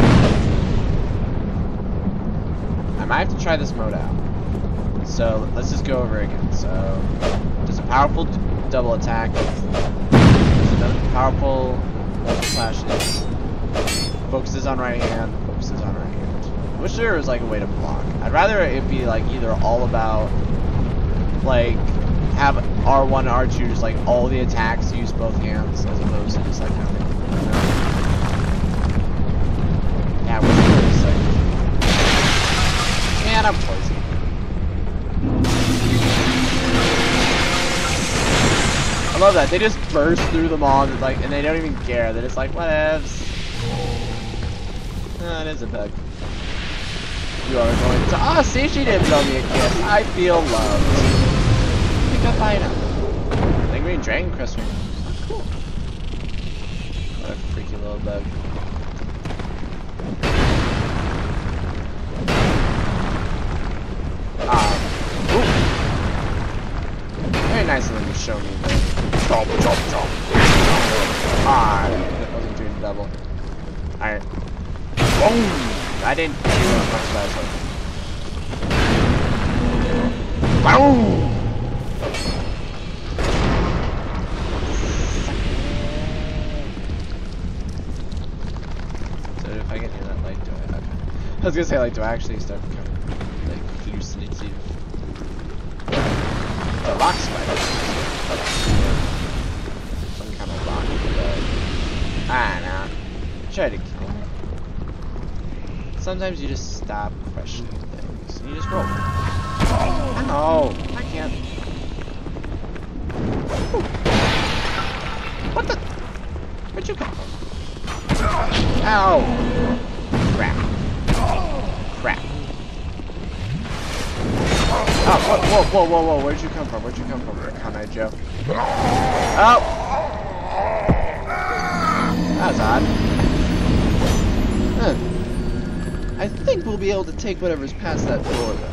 I might have to try this mode out. So let's just go over again. So there's a powerful double attack. There's another powerful double slashes. Focuses on right hand, focuses on right hand. I wish there was like a way to block. I'd rather it be like either all about like have R one, R two, just like all the attacks use both hands as opposed to just like nothing. Yeah, which is just, like, man, I'm poisoned. I love that. They just burst through them all and like and they don't even care. They're just like whatevs. Oh, it is a bug. You are going to. Ah, oh, see, she didn't blow me a kiss. I feel loved. Pick up item. I think we need Dragon Crest. Oh, cool. What a freaky little bug. Boom! I didn't do it much last time. Boom! So if I get near that light, do I? Okay. I was gonna say, like, do I actually start becoming like hallucinative? The rock spider. Some kind of rock. Ah, nah. Try to kill me. Sometimes you just stop questioning things. And you just roll. Oh, no, I can't. What the? Where'd you come from? Ow! Crap. Crap. Oh, whoa, whoa, whoa, whoa, whoa, where'd you come from? Where'd you come from? Can I jump? Oh! That was odd. Huh. I think we'll be able to take whatever's past that door, though.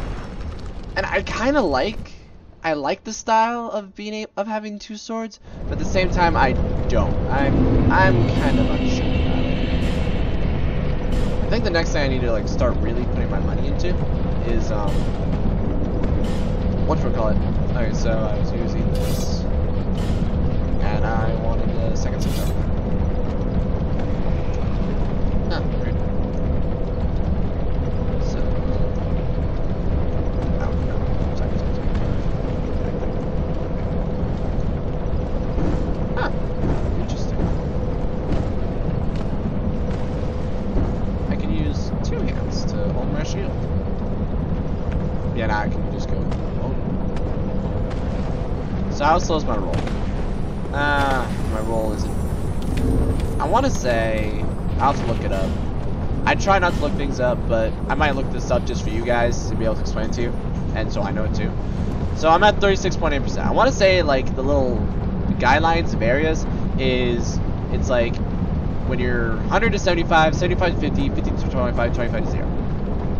And I kind of like, I like the style of being able, of having two swords, but at the same time, I don't. I'm, I'm kind of unsure about it. I think the next thing I need to like start really putting my money into is um, whatchamacallit. Okay, so I was using this, and I wanted the second sword. Huh, great. So, oh no, sorry, sorry, sorry. Huh, interesting. I can use two hands to hold my shield. Yeah, now nah, I can just go, oh. So how slow is my roll? Ah, uh, my roll isn't, I want to say, I'll have to look it up. I try not to look things up, but I might look this up just for you guys to be able to explain it to you, and so I know it too. So I'm at thirty-six point eight percent. I want to say like the little guidelines of areas is it's like when you're one hundred to seventy-five, seventy-five to fifty, fifty to twenty-five, twenty-five to zero.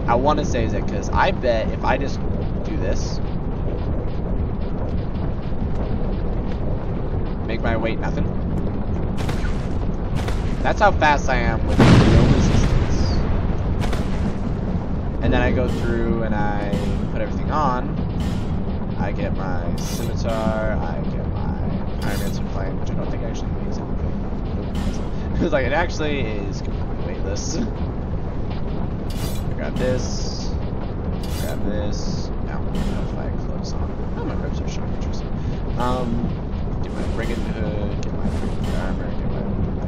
I want to say is that because I bet if I just do this, make my weight nothing. That's how fast I am with no resistance. And then I go through and I put everything on. I get my scimitar, I get my Iron Man's Flame, which I don't think actually means anything. Because like it actually is completely weightless. I grab this, grab this. Now I'm gonna have flag gloves on. Oh, my grabs are shiny, interesting. Um get my brigand hood, get my brigand armor, get my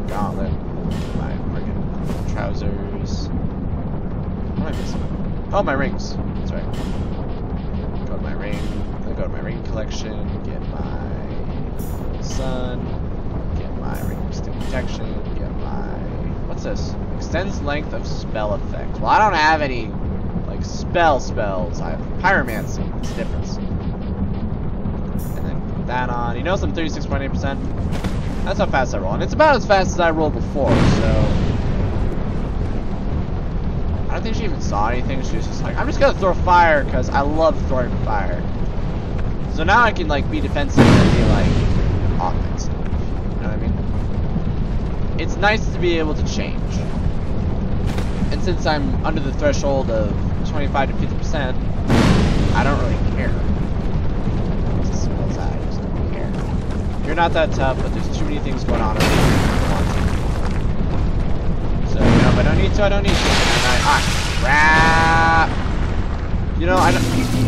gauntlet. My friggin' trousers. What am I missing? Oh, my rings. That's right. Go to my ring. I go to my ring collection. Get my sun. Get my ring of stick protection. Get my. What's this? Extends length of spell effect. Well, I don't have any like spell spells. I have pyromancy. That's the difference. And then put that on. You notice I'm thirty-six point eight percent. That's how fast I roll, and it's about as fast as I rolled before, so... I don't think she even saw anything, she was just like, I'm just gonna throw fire, because I love throwing fire. So now I can, like, be defensive and be, like, offensive, you know what I mean? It's nice to be able to change. And since I'm under the threshold of twenty-five to fifty percent, I don't really care. You're not that tough, but there's too many things going on around you. So, you know, if I don't need to, I don't need to. And I, ah, crap! You know, I don't,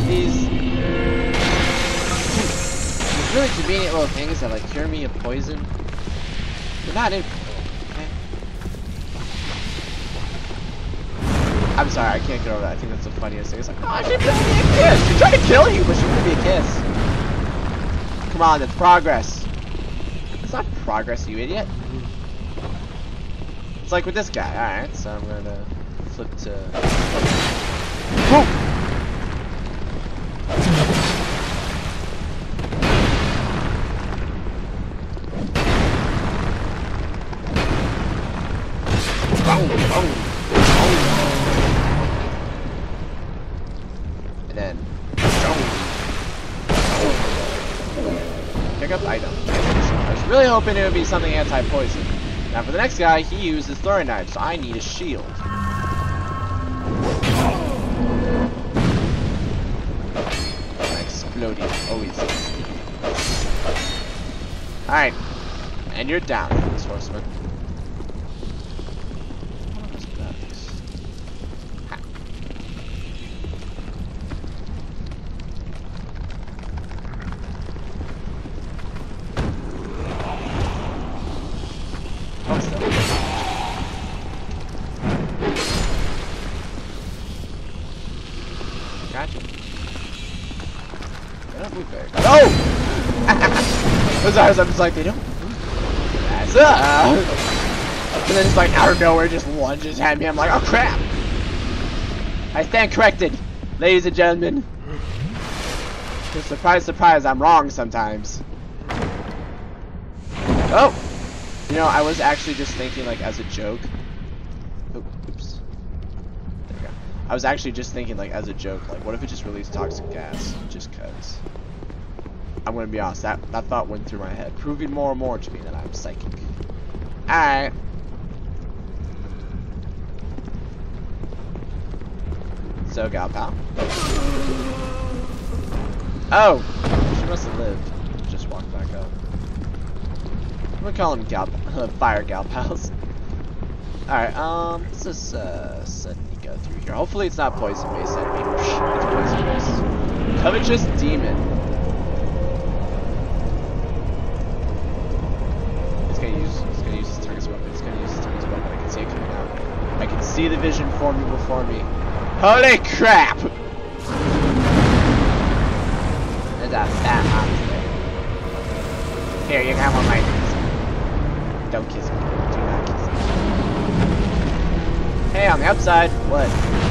these, these really convenient little things that, like, cure me of poison. They're not in, okay? I'm sorry, I can't get over that. I think that's the funniest thing. It's like, oh, she gave me a kiss! She tried to kill you, but she gave me a kiss. Come on, that's progress. It's not progress, you idiot. It's like with this guy. All right, so I'm gonna flip to. Oh. And then. Pick up item. I was really hoping it would be something anti-poison. Now for the next guy, he uses throwing knives, so I need a shield. Exploding. Always sticky. Alright. And you're down, this horseman. I'm just like, they don't move. That's up. And then it's like, out of nowhere, just lunges at me. I'm like, oh crap. I stand corrected, ladies and gentlemen. Just surprise, surprise, I'm wrong sometimes. Oh! You know, I was actually just thinking, like, as a joke. Oh, oops. There we go. I was actually just thinking, like, as a joke, like, what if it just released toxic gas? Just cuz. I'm gonna be honest, that, that thought went through my head, proving more and more to me that I'm psychic. Alright. So, gal pal. Oh! She must have lived. Just walked back up. I'm gonna call him gal pal, fire gal pals. Alright, um, let's just uh, suddenly go through here. Hopefully it's not poison based. I mean, it's poison based. Covetous Demon. See the vision forming before me. Holy crap! There's a fat monster. Here, you can have one right now. Don't kiss me. Do not kiss me. Hey, on the upside, what?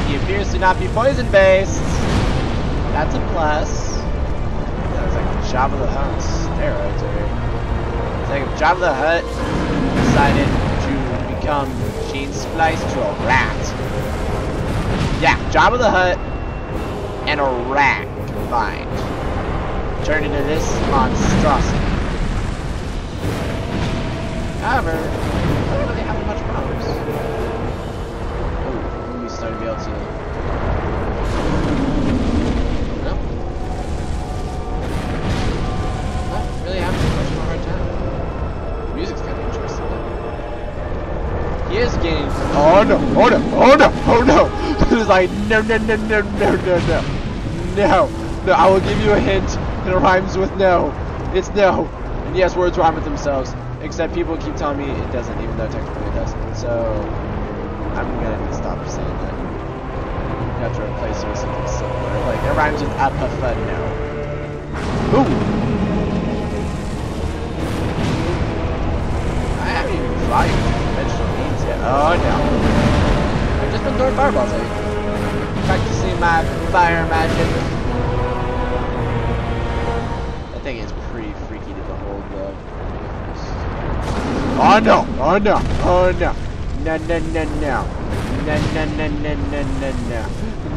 He appears to not be poison-based. That's a plus. That was like the Jabba the Hutt on steroids over here. It's like if Jabba the Hutt decided become Gene Splice to a rat. Yeah, Jabba the Hutt and a rat combined. Turned into this monstrosity. However, I don't really have much problems. Oh, let me start to be able to. No. Not really having much of a hard time. The music's kind of interesting. He is getting. Oh no! Oh no! Oh no! Oh no! He's like no no no no no no no no no. I will give you a hint. It rhymes with no. It's no. And yes, words rhyme with themselves. Except people keep telling me it doesn't, even though technically it doesn't. So I'm gonna need to stop saying that. You have to replace it with something similar. Like it rhymes with apapha no. Ooh. I haven't even tried. Oh no. I've just been throwing fireballs at you. Practicing my fire magic. That thing is pretty freaky to behold though. Oh no! Oh no! Oh no! No no no no. No no no no no no no.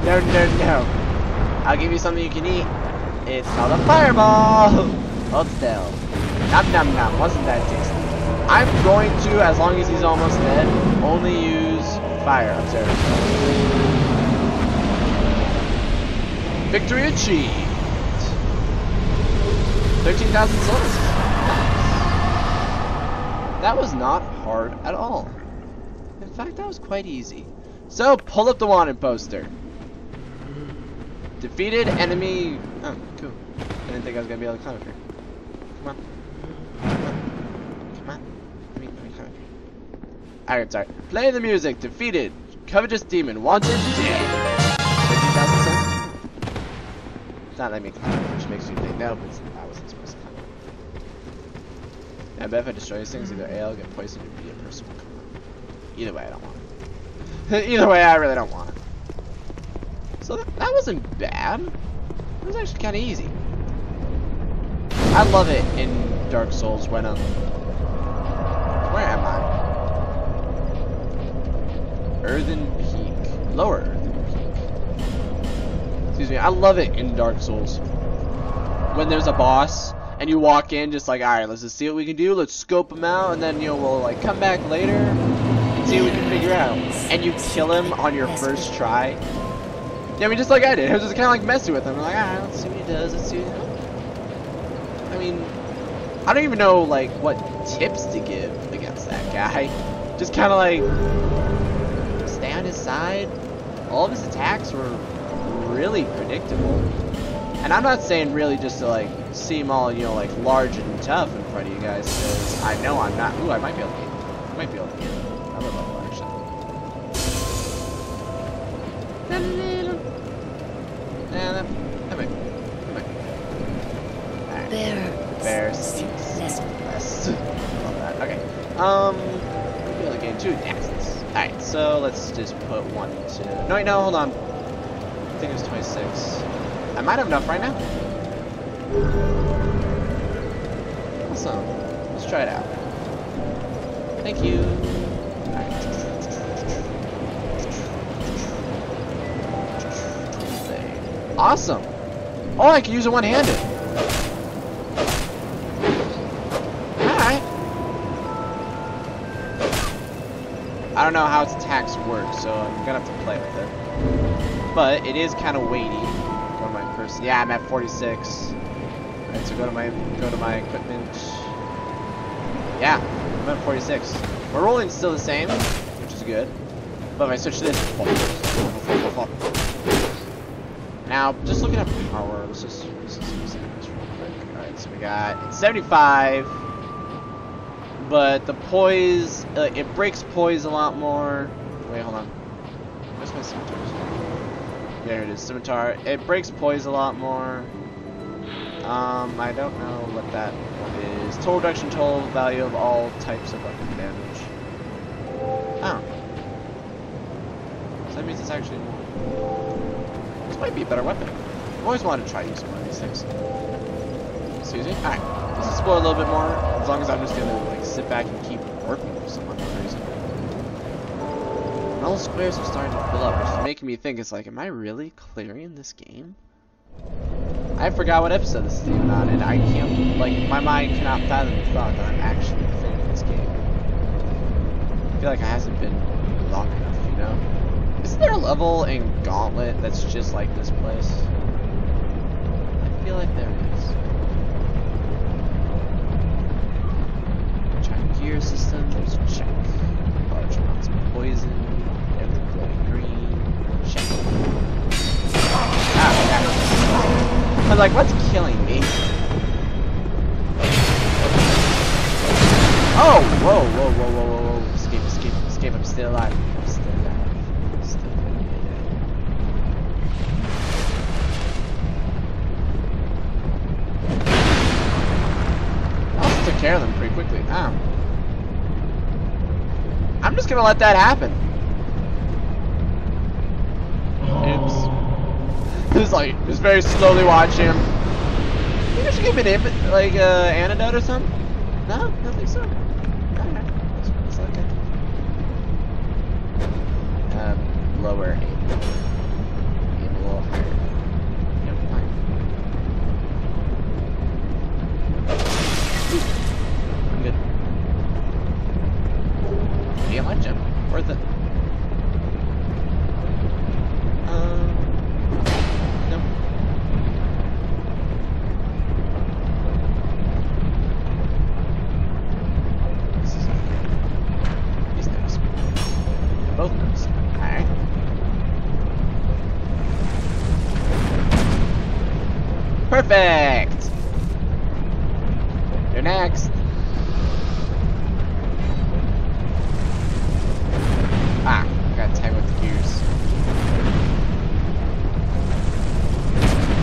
No no no. I'll give you something you can eat. It's called a fireball! Hold still. Nom nom nom. Wasn't that tasty? I'm going to, as long as he's almost dead, only use fire observers. Victory achieved! thirteen thousand souls. Nice. That was not hard at all. In fact, that was quite easy. So, pull up the wanted poster. Defeated enemy... Oh, cool. I didn't think I was going to be able to climb up here. Come on. Alright, sorry. Play the music. Defeated. Covetous Demon. Wanted. Dead. fifteen thousand souls. It's not letting me climb, which makes you think no, but I wasn't supposed to climb. I bet if I destroy these things, either A, I'll get poisoned or be a person will come up. Either way, I don't want it. Either way, I really don't want it. So that, that wasn't bad. It was actually kind of easy. I love it in Dark Souls when I'm... Where am I? Earthen Peak. Lower Earthen Peak. Excuse me, I love it in Dark Souls. When there's a boss, and you walk in just like, alright, let's just see what we can do, let's scope them out, and then, you know, we'll, like, come back later and do and you figure out. And you kill him on your first try. Yeah, I mean, just like I did. I was just kind of like messing with him. I'm like, ah, let's see what he does. Let's see what he does. I mean, I don't even know, like, what tips to give against that guy. Just kind of like, stay on his side. All of his attacks were really predictable. And I'm not saying really just to, like, seem all, you know, like, large and tough in front of you guys, because I know I'm not. Ooh, I might be able to get it. I might be able to get it. I'm a level, actually. Nah, that, that might be. That might be. Alright. Bear. Bear seeks less. Love that. Okay. Um, we'll be able to gain two attacks. Alright, so let's just put one into. No, wait, no, hold on. I think it was twenty-six. I might have enough right now. Awesome. Let's try it out. Thank you. Alright. Awesome. Oh, I can use it one-handed. Alright. I don't know how its attacks work, so I'm gonna have to play with it. But it is kind of weighty. My person. Yeah, I'm at forty-six. Alright, so go to my go to my equipment. Yeah, I'm at forty-six. My rolling's still the same, which is good. But if I switch to this, now just looking at power. Let's just let's just use that real quick. Alright, so we got it's seventy-five, but the poise uh, it breaks poise a lot more. Wait, hold on. Where's my symptoms? There it is, scimitar. It breaks poise a lot more. Um, I don't know what that one is. Total reduction, total value of all types of weapon damage. Oh. So that means it's actually more. This might be a better weapon. I've always wanted to try using one of these things. Excuse me? Alright, let's explore a little bit more. As long as I'm just gonna, like, sit back and keep working with someone for some reason. All the squares are starting to fill up, which is making me think, it's like, am I really clearing this game? I forgot what episode this is even on, and I can't, like, my mind cannot fathom the thought that I'm actually clearing this game. I feel like it hasn't been long enough, you know? Isn't there a level in Gauntlet that's just like this place? I feel like there is. Check gear system, there's a check. Large amounts of poison. I'm like, what's killing me? Oh, whoa, whoa, whoa, whoa, whoa, whoa. Escape, escape, escape. I'm still alive. I'm still alive. I'm still alive. I also took care of them pretty quickly. Ah. I'm just gonna let that happen. Just like, just very slowly watch him. Maybe I should give him an like, uh, antidote or something? No? I don't think so. Alright. It's okay. Um, lower. Aim a little higher. Nope, fine. I'm good. Damn, I jumped. Worth it. Perfect! You're next! Ah, got tag with the gears.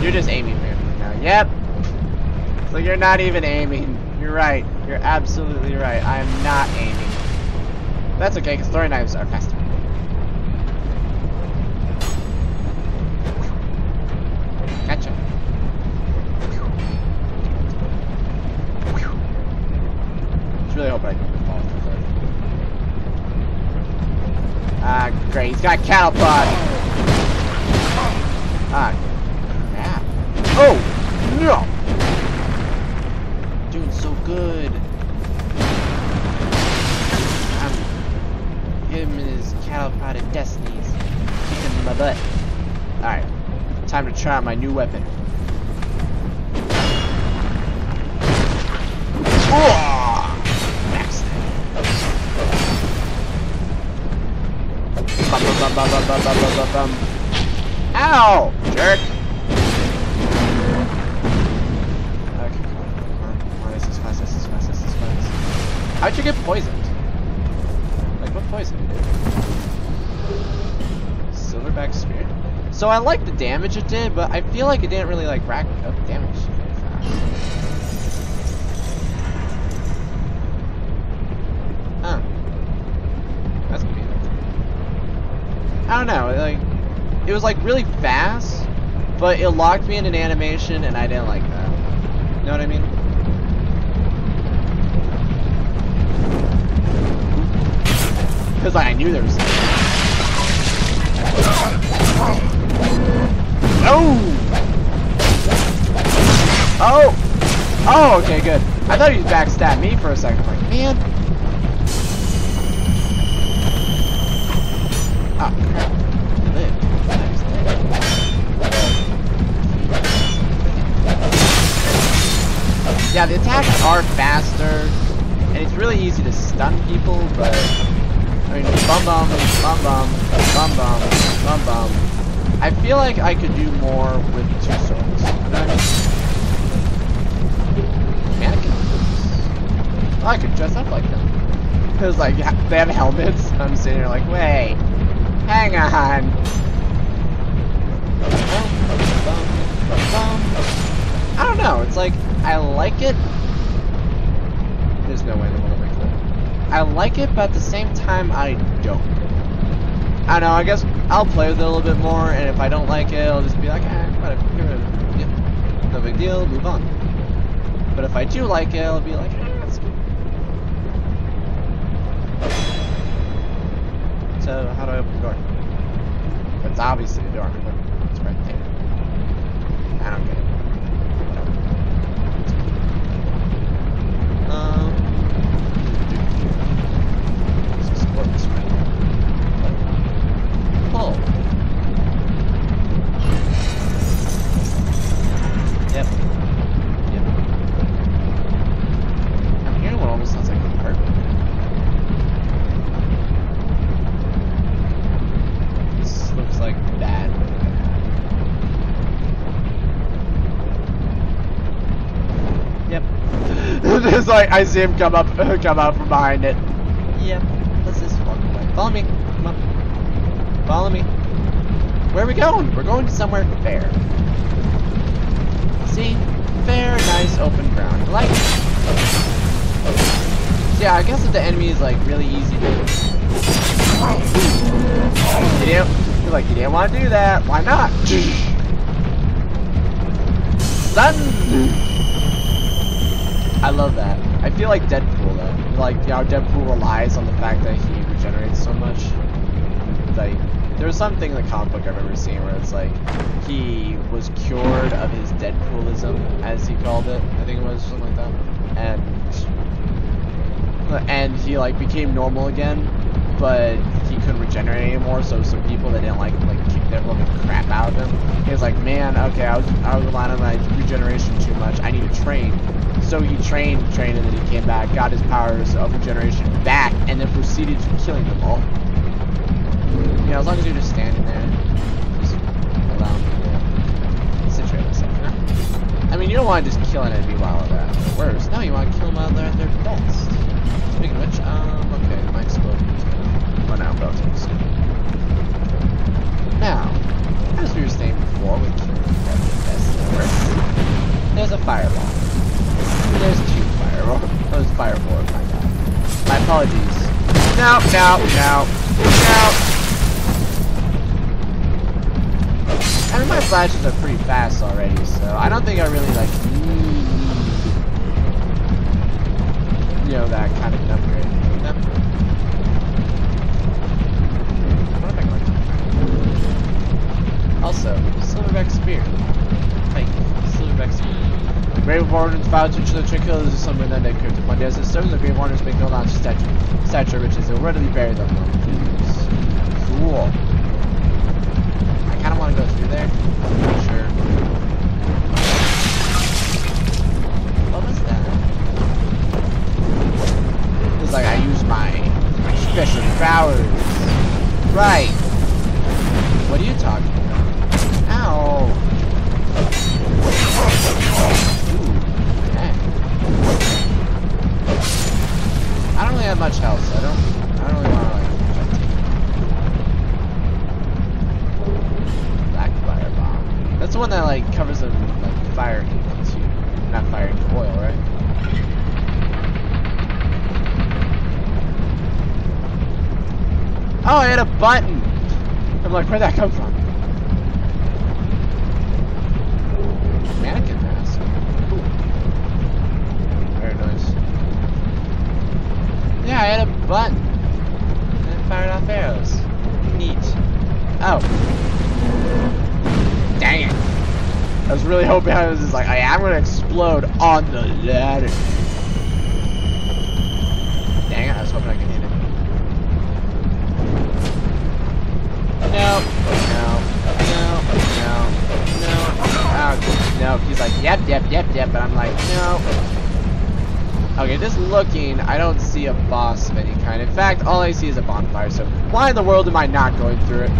You're just aiming randomly now. Yep! So you're not even aiming. You're right. You're absolutely right. I am not aiming. That's okay, because throwing knives are faster. Great, he's got a cattle prod. Ah, crap. Oh, no! Doing so good. I'm getting God of Destinies. Kicking my butt. Alright. Time to try out my new weapon. Max. Bum, bum, bum, bum, bum, bum, bum, bum. Ow! Jerk! How'd you get poisoned? Like, what poison? Silverback Spear? So I like the damage it did, but I feel like it didn't really, like, rack up damage very fast. Huh. That's gonna be interesting. I don't know, like, it was, like, really fast, but it locked me in an animation, and I didn't like that. You know what I mean? Because I knew there was something. Oh! Oh! Oh, okay, good. I thought he backstabbed me for a second. Like, man. Ah, crap. I lived. Nice. Yeah, the attacks are faster, and it's really easy to stun people, but. I mean, bum bum, bum bum, bum bum, bum bum. I feel like I could do more with two swords. You know what I mean? Mannequins. Oh, I could dress up like them. Because, like, they have helmets. I'm sitting here like, wait, hang on. I don't know. It's like, I like it. There's no way in the world. I like it, but at the same time, I don't. I don't know, I guess I'll play with it a little bit more, and if I don't like it, I'll just be like, eh, whatever, yeah, no big deal, move on. But if I do like it, I'll be like, eh, that's good. So, how do I open the door? It's obviously the door, but it's right there. I don't get it. It's like I see him come up, come out from behind it. Yep. Let's just walk away. Follow me. Come on. Follow me. Where are we going? We're going to somewhere fair. See, fair, nice open ground. I like it. So yeah, I guess if the enemy is like really easy to. You didn't, you're like you didn't want to do that. Why not? Sudden. I love that. I feel like Deadpool though. Like, you know, Deadpool relies on the fact that he regenerates so much. Like, there was something in the comic book I've ever seen where it's like he was cured of his Deadpoolism, as he called it. I think it was something like that. And and he like became normal again, but he couldn't regenerate anymore. So some people that didn't like like kick their little bit of crap out of him. He was like, man, okay, I was I was relying on my regeneration too much. I need to train. So he trained, trained, and then he came back, got his powers of regeneration back, and then proceeded to killing them all. You know, as long as you're just standing there, just allow people to situate themselves. I mean, you don't want to just kill an enemy while they're at their worst. No, you want to kill them while they're at their best. Speaking of which, um, okay, the mic's exploded. Well, now, relatively soon. Now, as we were saying before, we killed the best and the worst. There's a fireball. There's two fireball. Those fireballs, my god. My apologies. No, no, no, no. I mean, my flashes are pretty fast already, so I don't think I really like need, you know, that kind of number. No. What am I going to do? Also, Silverback Spear. Like, Silverback Spear. The Grave Wardens vow to each other trick killers is something that they could. One day as a servant, the Grave Wardens make no lounge statue, statue which is readily buried them. cool. I kind of want to go through there. I'm not sure. What was that? It's like I used my, my special powers. Right. What are you talking about? Ow. Ooh, okay. I don't really have much health, so I don't... I don't really want to like black fire bomb. That's the one that like covers them with like fire into not fire into oil, right? Oh, I hit a button. I'm like, where'd that come from? Mannequin mask. Cool. Very nice. Yeah, I hit a button. Fired off arrows. Neat. Oh. Dang it. I was really hoping I was just like, I'm gonna explode on the ladder. Dang it, I was hoping I could hit it. No. No. No. No. No. Oh, no. He's like, yep, yep, yep, yep. And I'm like, no. Okay, just looking, I don't see a boss of any kind. In fact, all I see is a bonfire, so why in the world am I not going through it?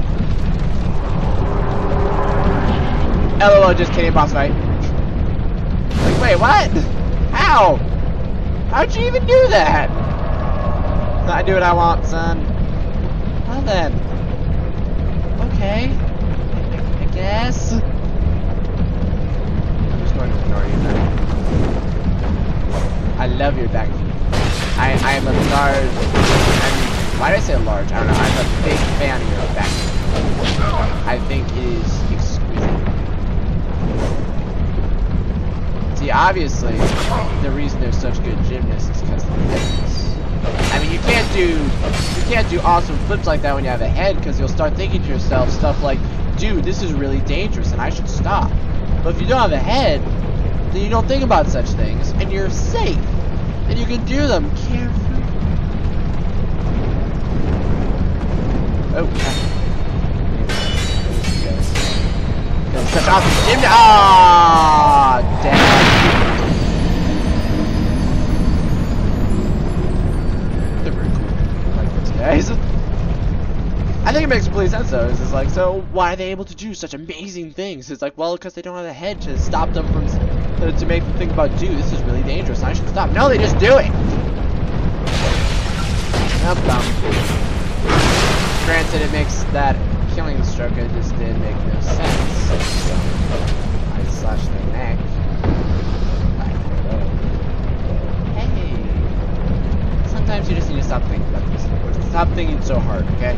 L O L, just kidding, boss fight. Like, wait, what? How? How'd you even do that? I do what I want, son. Well then. Okay. I, I, I guess. I'm just going to ignore you now. I love your back. I, I am a large... I'm, why did I say large? I don't know. I'm a big fan of your back. I think it is exquisite. See, obviously, the reason they're such good gymnasts is because of the headness. I mean, you can't do... You can't do awesome flips like that when you have a head, because you'll start thinking to yourself stuff like, dude, this is really dangerous and I should stop. But if you don't have a head, then you don't think about such things, and you're safe, and you can do them carefully. Oh, yeah. Such awesome gym. Ah, damn. They're very cool. I like those guys. I think it makes complete sense though. It's like, so why are they able to do such amazing things? It's like, well, because they don't have a head to stop them from. To make them think about, dude, this is really dangerous. I should stop. No, they just do it. That's dumb. Granted, it makes that killing stroke I just did make no sense. So I slash their neck. Hey. Sometimes you just need to stop thinking about these things. Stop thinking so hard, okay?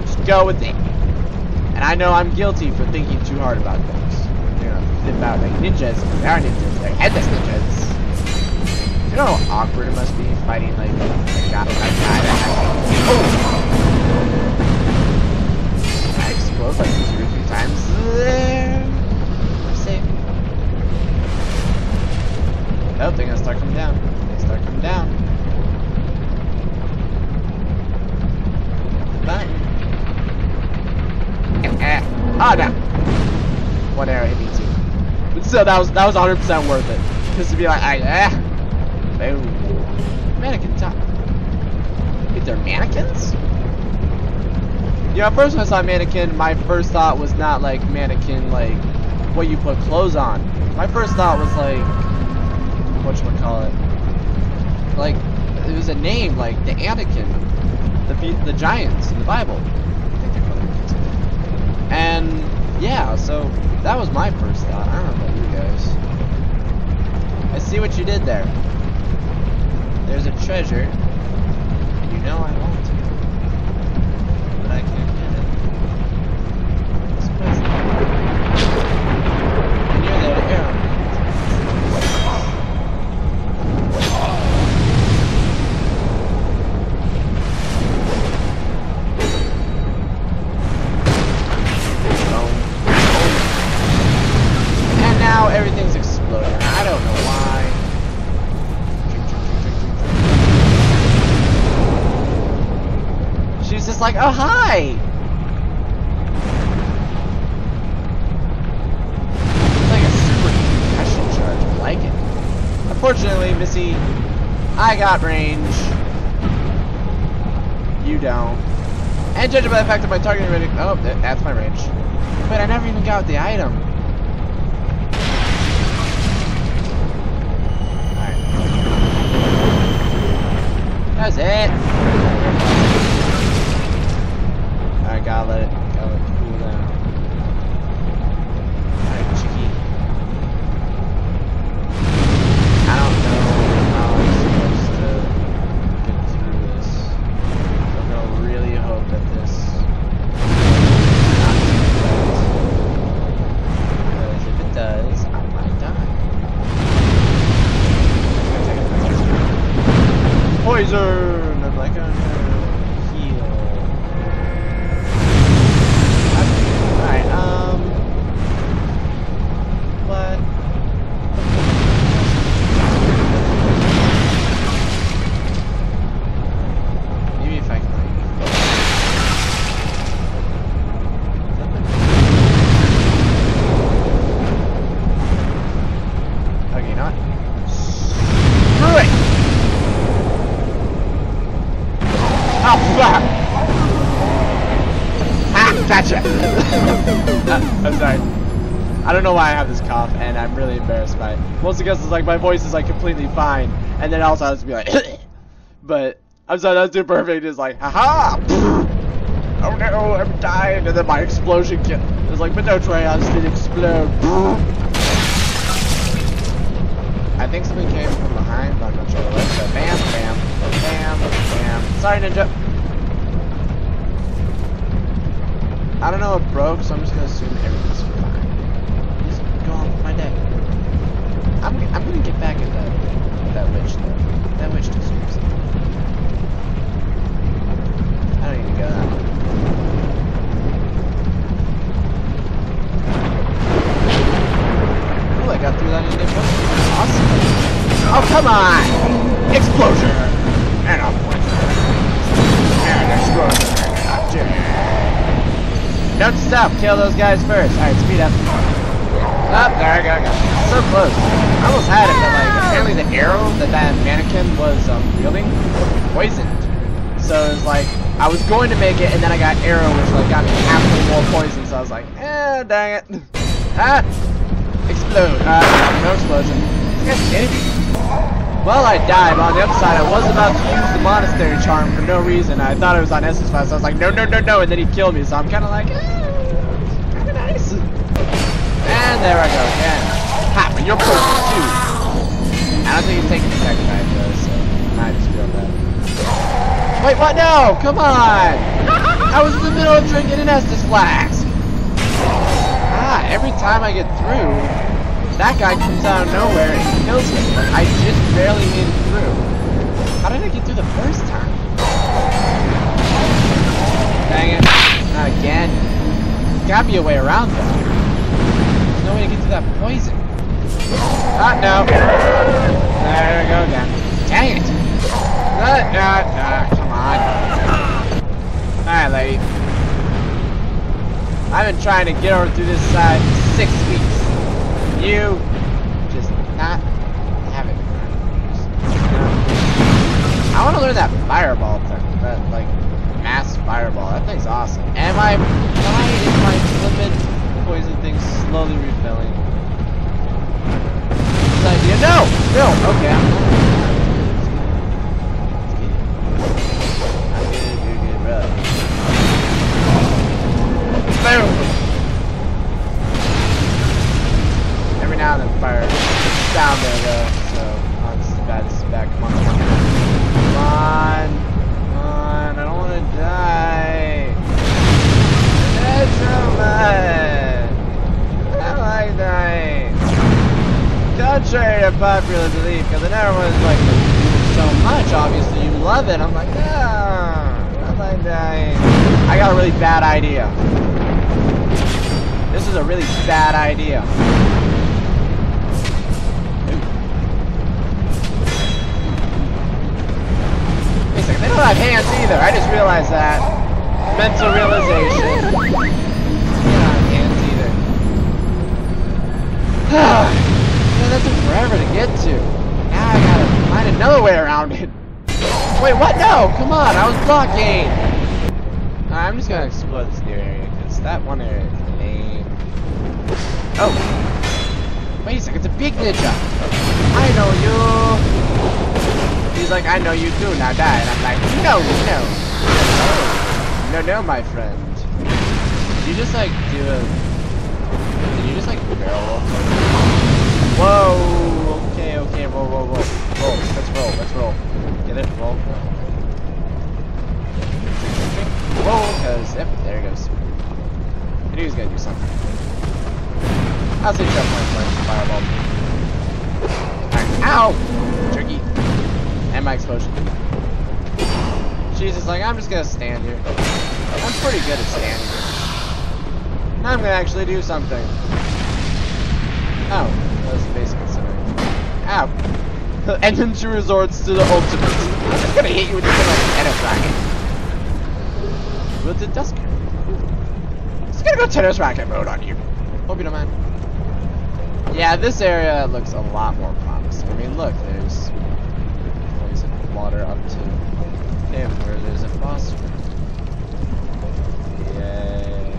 Just go with it. And I know I'm guilty for thinking too hard about things. About like ninjas, they are ninjas, they're headless ninjas. You know how awkward it must be fighting like a guy that has. I explode like two or three times. There. I'm safe. Oh, they're gonna start coming down. They start coming down. But ah, oh, no. One arrow hit me too. So that was that was one hundred percent worth it. Just to be like, I eh. Boom. Mannequin top. Wait, they're mannequins? Yeah, at first when I saw mannequin, my first thought was not like mannequin, like what you put clothes on. My first thought was like, whatchamacallit? Like, it was a name, like the Anakin, the the giants in the Bible. I think they're called Anakin's. And yeah, so that was my first thought. I don't know about you guys. I see what you did there. There's a treasure, and you know I want to, but I can't get it. This place. And you're there to arrow. Like, oh hi! you, Missy. I got range. You don't. And judging by the fact that my targeting range. Oh, that's my range. But I never even got the item. Alright. That was it. Alright, gotta let it, gotta let it cool down. Alright, cheeky. I don't know how I'm supposed to get through this. I'm gonna really hope that this. Does, I might die. Poison! I'm like, I'm gonna heal. Alright, um. What? Maybe if I can, like. I don't know why I have this cough, and I'm really embarrassed by it. Mostly because it's like my voice is like completely fine, and then also I have to be like, but I'm sorry, that's too perfect. It's like, haha! Oh no, I'm dying, and then my explosion kit. It's like, but no, Troy, I'll still explode. I think somebody came from behind. I'm not gonna try to let it go. Bam, bam, bam, bam. Sorry, Ninja. I don't know what broke, so I'm just gonna assume everything's fine. My day. I'm, I'm gonna get back at that that witch though. That witch deserves it. I don't need to go that way. Oh, I got through that in the awesome. Oh come on! Explosion! And a poison. And explosion. And a don't stop, kill those guys first. Alright, speed up. Oh, there I go, I got it. So close. I almost had it, but like, apparently the arrow that that mannequin was um, wielding was poisoned. So it was like, I was going to make it, and then I got arrow, which like got me halfway more poison, so I was like, eh, dang it. Ah! Explode. Uh, no explosion. This guy's anything. Well, I died, but on the other side, I was about to use the monastery charm for no reason. I thought it was on Essence Flash, so I was like, no, no, no, no, and then he killed me, so I'm kind of like, eh, it's kind of nice. And there I go again. Hop, and you're poisoned too. I don't think he's taking the second time though, so I just feel that. Wait, what? No! Come on! I was in the middle of drinking an Estus flask! Ah, every time I get through, that guy comes out of nowhere and kills me. I just barely made it through. How did I get through the first time? Dang it. Not again. There's gotta be a way around though. No way to get to that poison. Ah, no. There we go again. Dang it. Ah, nah, nah, come on. Alright, lady. I've been trying to get over through this side for six weeks. You just not have it. I want to learn that fireball thing. That, like, mass fireball. That thing's awesome. Am I... Why is my flippin' poison thing slowly refilling? This idea. No! No! Okay. I'm getting it. You're getting red. Boom! Every now and then fire is down there though, so on this back. Come on, come on. Come on. Come on. I don't want to die. That's so much. Like dying. Contrary to popular belief, because then everyone's like, so much, obviously, you love it. I'm like, no, I like dying. I got a really bad idea. This is a really bad idea. Ooh. Wait a second, they don't have hands either. I just realized that. Mental realization. Yeah, that's took forever to get to. Now I gotta grounded. Wait, what? No! Come on, I was blocking! I'm just gonna explore this new area, because that one area is lame. Oh! Wait a second, it's a big ninja! I know you! He's like, I know you too, now die. And I'm like, no, no! Oh. No, no, my friend. Did you just like do a... Did you just like barrel? Whoa! Okay, okay, whoa, whoa, whoa. Roll, let's roll, let's roll. Get it? Roll, roll. Whoa, because, yep, there he goes. I knew he was gonna do something. I'll say jump one for fireball. Alright, ow! Jerky. And my explosion. She's just like, I'm just gonna stand here. I'm pretty good at standing here. Now I'm gonna actually do something. Oh, that was the basic consideration. Ow! And then she resorts to the ultimate. I'm just gonna hit you with the tennis racket. With the dusk. Just gonna go tennis racket mode on you. Hope you don't mind. Yeah, this area looks a lot more promising. I mean, look, there's poison water up to him where there's a phosphor. Yay.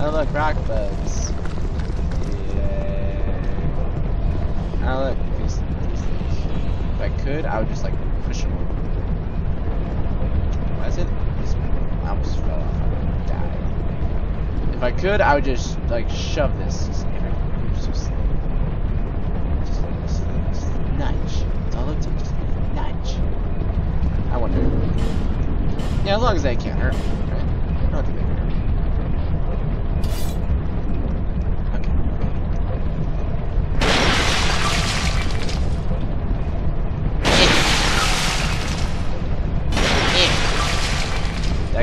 Oh, look, rock buds. Yay. Oh, look, these things. If I could, I would just like push them. Why is it? I almost fell off and died. If I could, I would just like shove this. Just everywhere. Just, just, just, just, just nudge. It's all it takes. Nudge. I wonder. Yeah, as long as they can't hurt me, right? I don't think they can hurt me.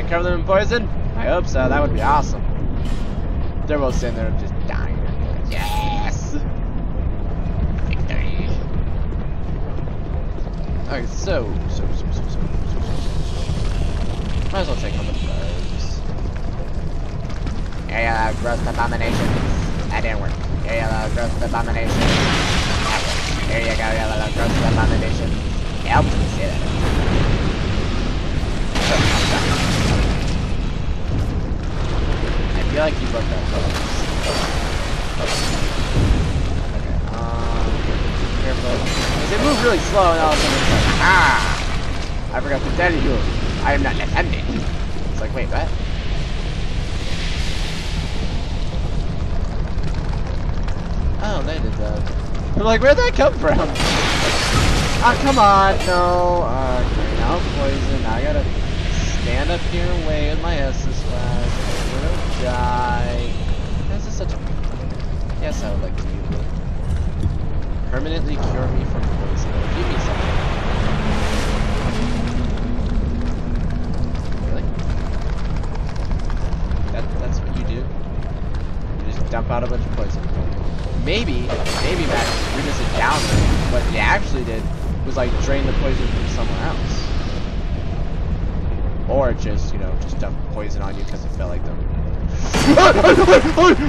Cover them in poison? I hope so, that would be awesome. They're both sitting there just dying. Yes! Victory! Alright, so, so, so, so, so, so, so, might as well take on the birds. Area of gross abominations. That didn't work. Area of gross abominations. That worked. There you go, area of gross abominations. Yep, see that. I feel like you broke that phone. Okay, um, careful. Because it moved really slow and all of a sudden it's like, ah! I forgot to tell you, I am not left-handed. It's like, wait, what? Oh, they did that. They're like, where'd that come from? Ah, oh, come on, no. Uh, okay, now poison. Now I gotta stand up here and wait with my S's flag. Die. This is such a... Yes, I would like to do that. Permanently cure me from poison. Give me something. Really? That, that's what you do? You just dump out a bunch of poison. Maybe, maybe Max reduced it down. What he actually did was like drain the poison from somewhere else. Or just, you know, just dump poison on you because it felt like them. Ah, oh, oh,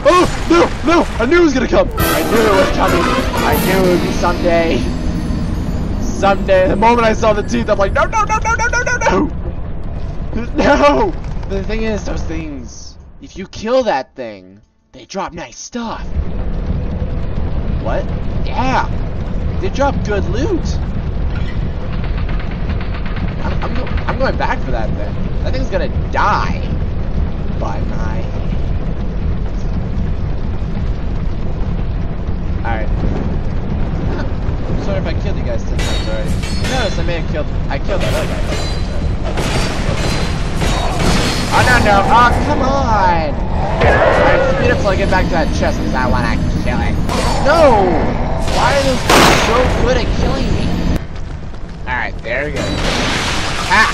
oh, oh, no, no! I knew it was gonna come! I knew it was coming! I knew it would be someday! Someday! The moment I saw the teeth, I'm like, no, no, no, no, no, no, no, no! No! The thing is, those things, if you kill that thing, they drop nice stuff. What? Yeah! They drop good loot! I'm, I'm, go I'm going back for that thing. That thing's gonna die by my hand. Alright. Huh. I'm sorry if I killed you guys ten times already. Notice I may have killed I killed that other guy. Oh no no! Oh come on! Alright, speed up till I get back to that chest because I wanna kill it. No! Why are those guys so good at killing me? Alright, there we go. Ah!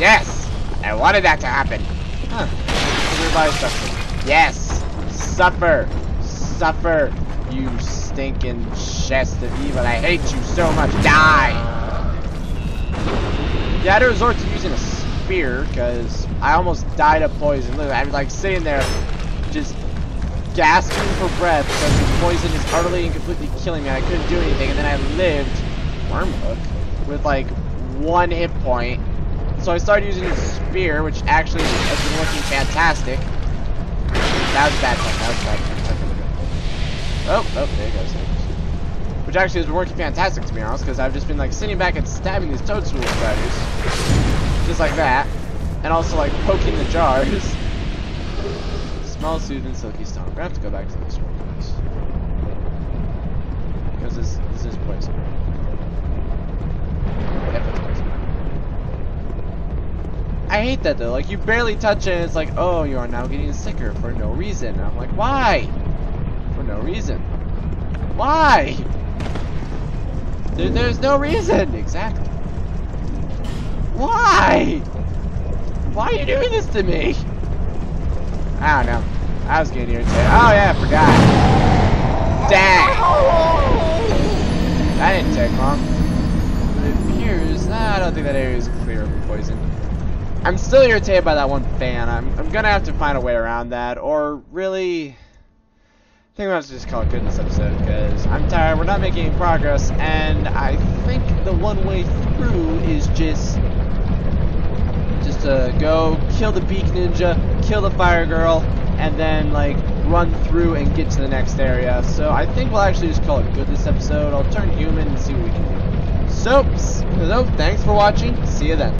Yes! I wanted that to happen. Huh. Everybody suffer. Yes! Suffer! Suffer! You stinking chest of evil. I hate you so much. Die! Yeah, I had to resort to using a spear, because I almost died of poison. Look, I was like sitting there just gasping for breath because the poison is utterly and completely killing me. I couldn't do anything, and then I lived. Wormhook. with like one hit point. So I started using a spear, which actually has been looking fantastic. That was a bad time. That was a bad time. Oh, oh, there it goes. Which actually has been working fantastic, to be honest, because I've just been like sitting back and stabbing these toadstool spiders, just like that, and also like poking the jars. Small, soothing, silky stone. We're gonna have to go back to this one, guys, because this this is poison. Definitely poison. I hate that though. Like you barely touch it, and it's like, oh, you are now getting sicker for no reason. And I'm like, why? For no reason. Why? There, there's no reason! Exactly. Why? Why are you doing this to me? I don't know. I was getting irritated. Oh yeah, I forgot. Dang! That didn't take long. But it appears... Nah, I don't think that area is clear of poison. I'm still irritated by that one fan. I'm, I'm gonna have to find a way around that, or really... I think we'll have to just call it good in this episode, because I'm tired, we're not making any progress, and I think the one way through is just just to go kill the beak ninja, kill the fire girl, and then like run through and get to the next area. So I think we'll actually just call it good this episode. I'll turn human and see what we can do. So, so thanks for watching, see you then.